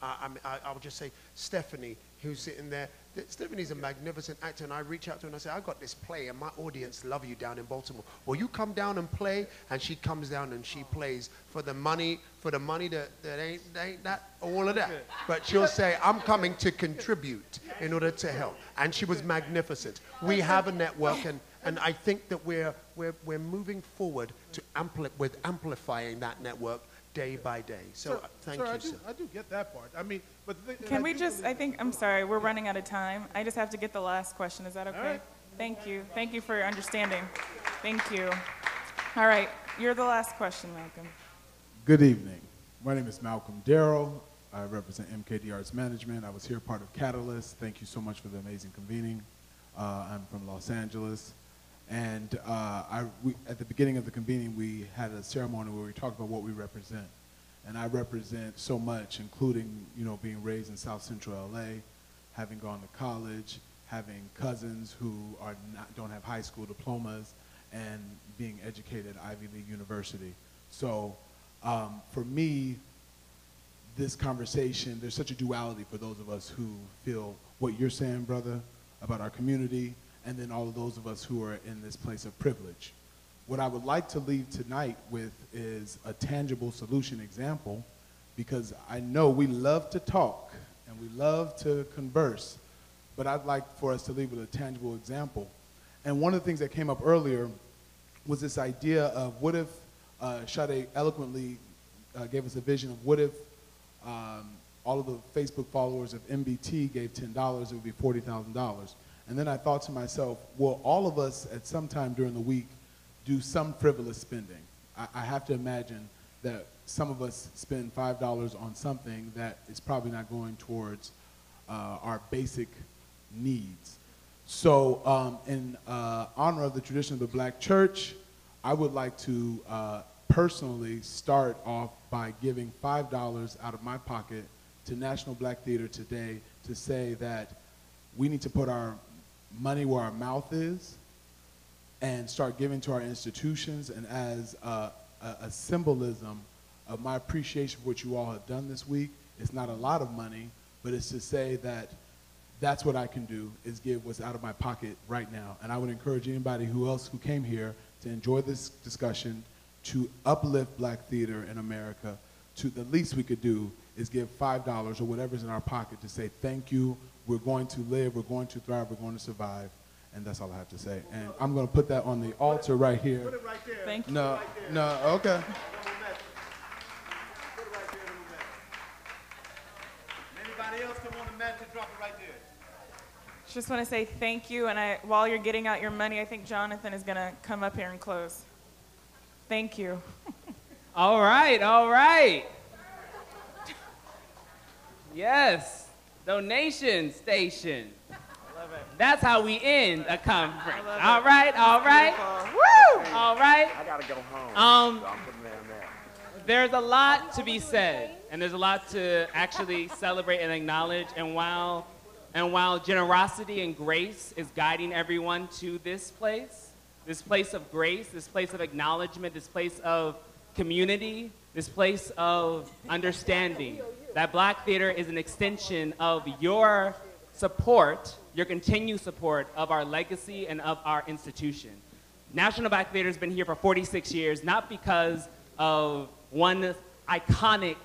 uh, I'm, I, I'll just say Stephanie, who's sitting there, Stephanie's a magnificent actor, and I reach out to her and I say, I've got this play and my audience love you down in Baltimore. Will you come down and play? And she comes down and she plays for the money, for the money that, that ain't, ain't that, all of that. But she'll say, I'm coming to contribute in order to help. And she was magnificent. We have a network, and, and I think that we're, we're, we're moving forward to ampli with amplifying that network day by day. So sir, thank sir, you, I do, sir. I do get that part. I mean, but the thing, can I we just, I think, I'm sorry, we're yeah. running out of time. I just have to get the last question. Is that okay? Right. Thank you. Thank you for your understanding. Thank you. All right, you're the last question, Malcolm. Good evening. My name is Malcolm Darrell. I represent M K D Arts Management. I was here part of Catalyst. Thank you so much for the amazing convening. Uh, I'm from Los Angeles. And uh, I, we, at the beginning of the convening, we had a ceremony where we talked about what we represent. And I represent so much, including, you know, being raised in South Central L A, having gone to college, having cousins who are not, don't have high school diplomas, and being educated at Ivy League University. So um, for me, this conversation, there's such a duality for those of us who feel what you're saying, brother, about our community, and then all of those of us who are in this place of privilege. What I would like to leave tonight with is a tangible solution example, because I know we love to talk and we love to converse, but I'd like for us to leave with a tangible example. And one of the things that came up earlier was this idea of what if, uh, Sade eloquently uh, gave us a vision of what if um, all of the Facebook followers of M B T gave ten dollars, it would be forty thousand dollars. And then I thought to myself, well, all of us at some time during the week do some frivolous spending. I, I have to imagine that some of us spend five dollars on something that is probably not going towards uh, our basic needs. So um, in uh, honor of the tradition of the Black church, I would like to uh, personally start off by giving five dollars out of my pocket to National Black Theater today to say that we need to put our money where our mouth is and start giving to our institutions, and as a, a, a symbolism of my appreciation for what you all have done this week. It's not a lot of money, but it's to say that that's what I can do, is give what's out of my pocket right now. And I would encourage anybody who else who came here to enjoy this discussion, to uplift Black theater in America. To the least we could do is give five dollars or whatever's in our pocket to say thank you. We're going to live, we're going to thrive, we're going to survive, and that's all I have to say. And I'm gonna put that on the altar right here. Put it right there. Thank you. No, right there. no, okay. Put it right there, little message. Anybody else come on the mat and drop it right there? Just wanna say thank you, and I, while you're getting out your money, I think Jonathan is gonna come up here and close. Thank you. All right, all right. Yes. Donation station. That's how we end a conference. All right, all right. Woo! All right. I gotta go home. Um, so I'm putting them there. There's a lot to be said, and there's a lot to actually celebrate and acknowledge. And while, and while generosity and grace is guiding everyone to this place, this place of grace, this place of acknowledgement, this place of community, this place of understanding that Black theater is an extension of your support, your continued support of our legacy and of our institution. National Black Theater has been here for forty-six years, not because of one iconic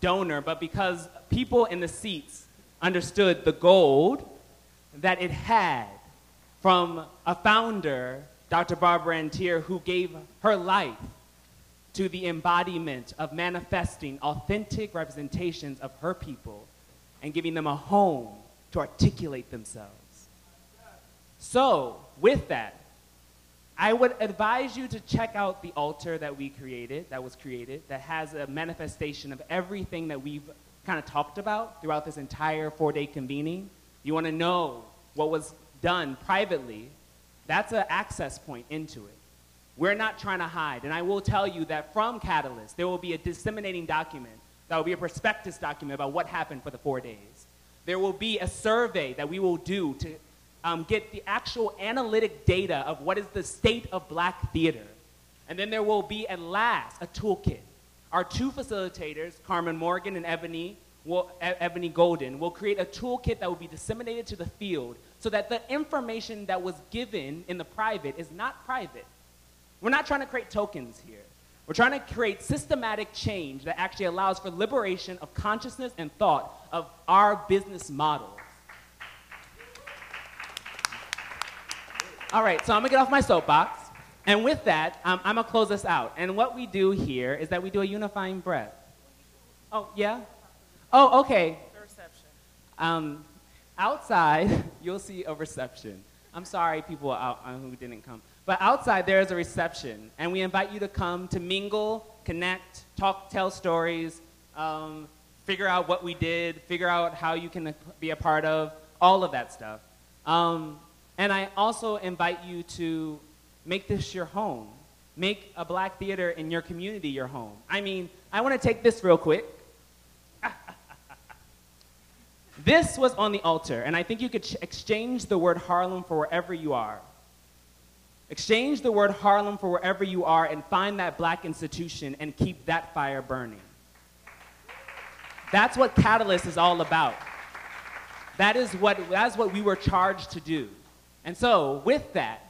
donor, but because people in the seats understood the gold that it had from a founder, Doctor Barbara Ann Teer, who gave her life to the embodiment of manifesting authentic representations of her people and giving them a home to articulate themselves. So, with that, I would advise you to check out the altar that we created, that was created, that has a manifestation of everything that we've kind of talked about throughout this entire four-day convening. You want to know what was done privately, that's an access point into it. We're not trying to hide, and I will tell you that from Catalyst, there will be a disseminating document, that will be a prospectus document about what happened for the four days. There will be a survey that we will do to um, get the actual analytic data of what is the state of Black theater. And then there will be, at last, a toolkit. Our two facilitators, Carmen Morgan and Ebony, will, e Ebony Golden, will create a toolkit that will be disseminated to the field so that the information that was given in the private is not private. We're not trying to create tokens here. We're trying to create systematic change that actually allows for liberation of consciousness and thought of our business model. All right, so I'm gonna get off my soapbox. And with that, um, I'm gonna close this out. And what we do here is that we do a unifying breath. Oh, yeah? Oh, okay. The reception. Um, outside, you'll see a reception. I'm sorry, people out who didn't come. But outside, there is a reception, and we invite you to come to mingle, connect, talk, tell stories, um, figure out what we did, figure out how you can be a part of, all of that stuff. Um, and I also invite you to make this your home. Make a Black theater in your community your home. I mean, I want to take this real quick. This was on the altar, and I think you could exchange the word Harlem for wherever you are. Exchange the word Harlem for wherever you are and find that Black institution and keep that fire burning. That's what Catalyst is all about. That is what, that's what we were charged to do. And so with that,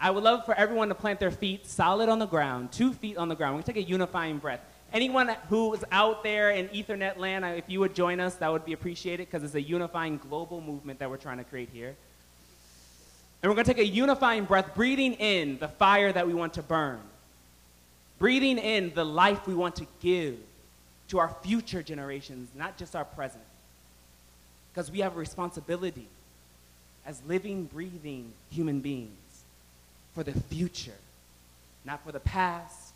I would love for everyone to plant their feet solid on the ground, two feet on the ground. We're gonna take a unifying breath. Anyone who is out there in Ethernet land, if you would join us, that would be appreciated because it's a unifying global movement that we're trying to create here. And we're going to take a unifying breath, breathing in the fire that we want to burn, breathing in the life we want to give to our future generations, not just our present. Because we have a responsibility as living, breathing human beings for the future, not for the past,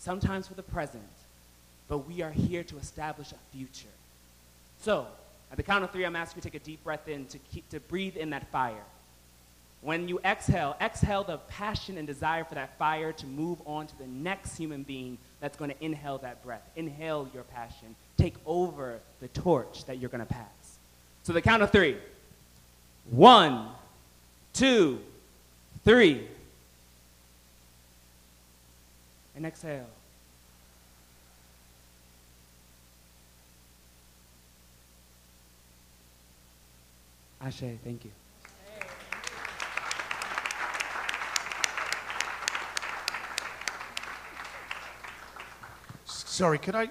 sometimes for the present, but we are here to establish a future. So, at the count of three, I'm asking you to take a deep breath in to, keep, to breathe in that fire. When you exhale, exhale the passion and desire for that fire to move on to the next human being that's going to inhale that breath. Inhale your passion. Take over the torch that you're going to pass. So the count of three. One, two, three. And exhale. Ashe, thank you. Sorry, could I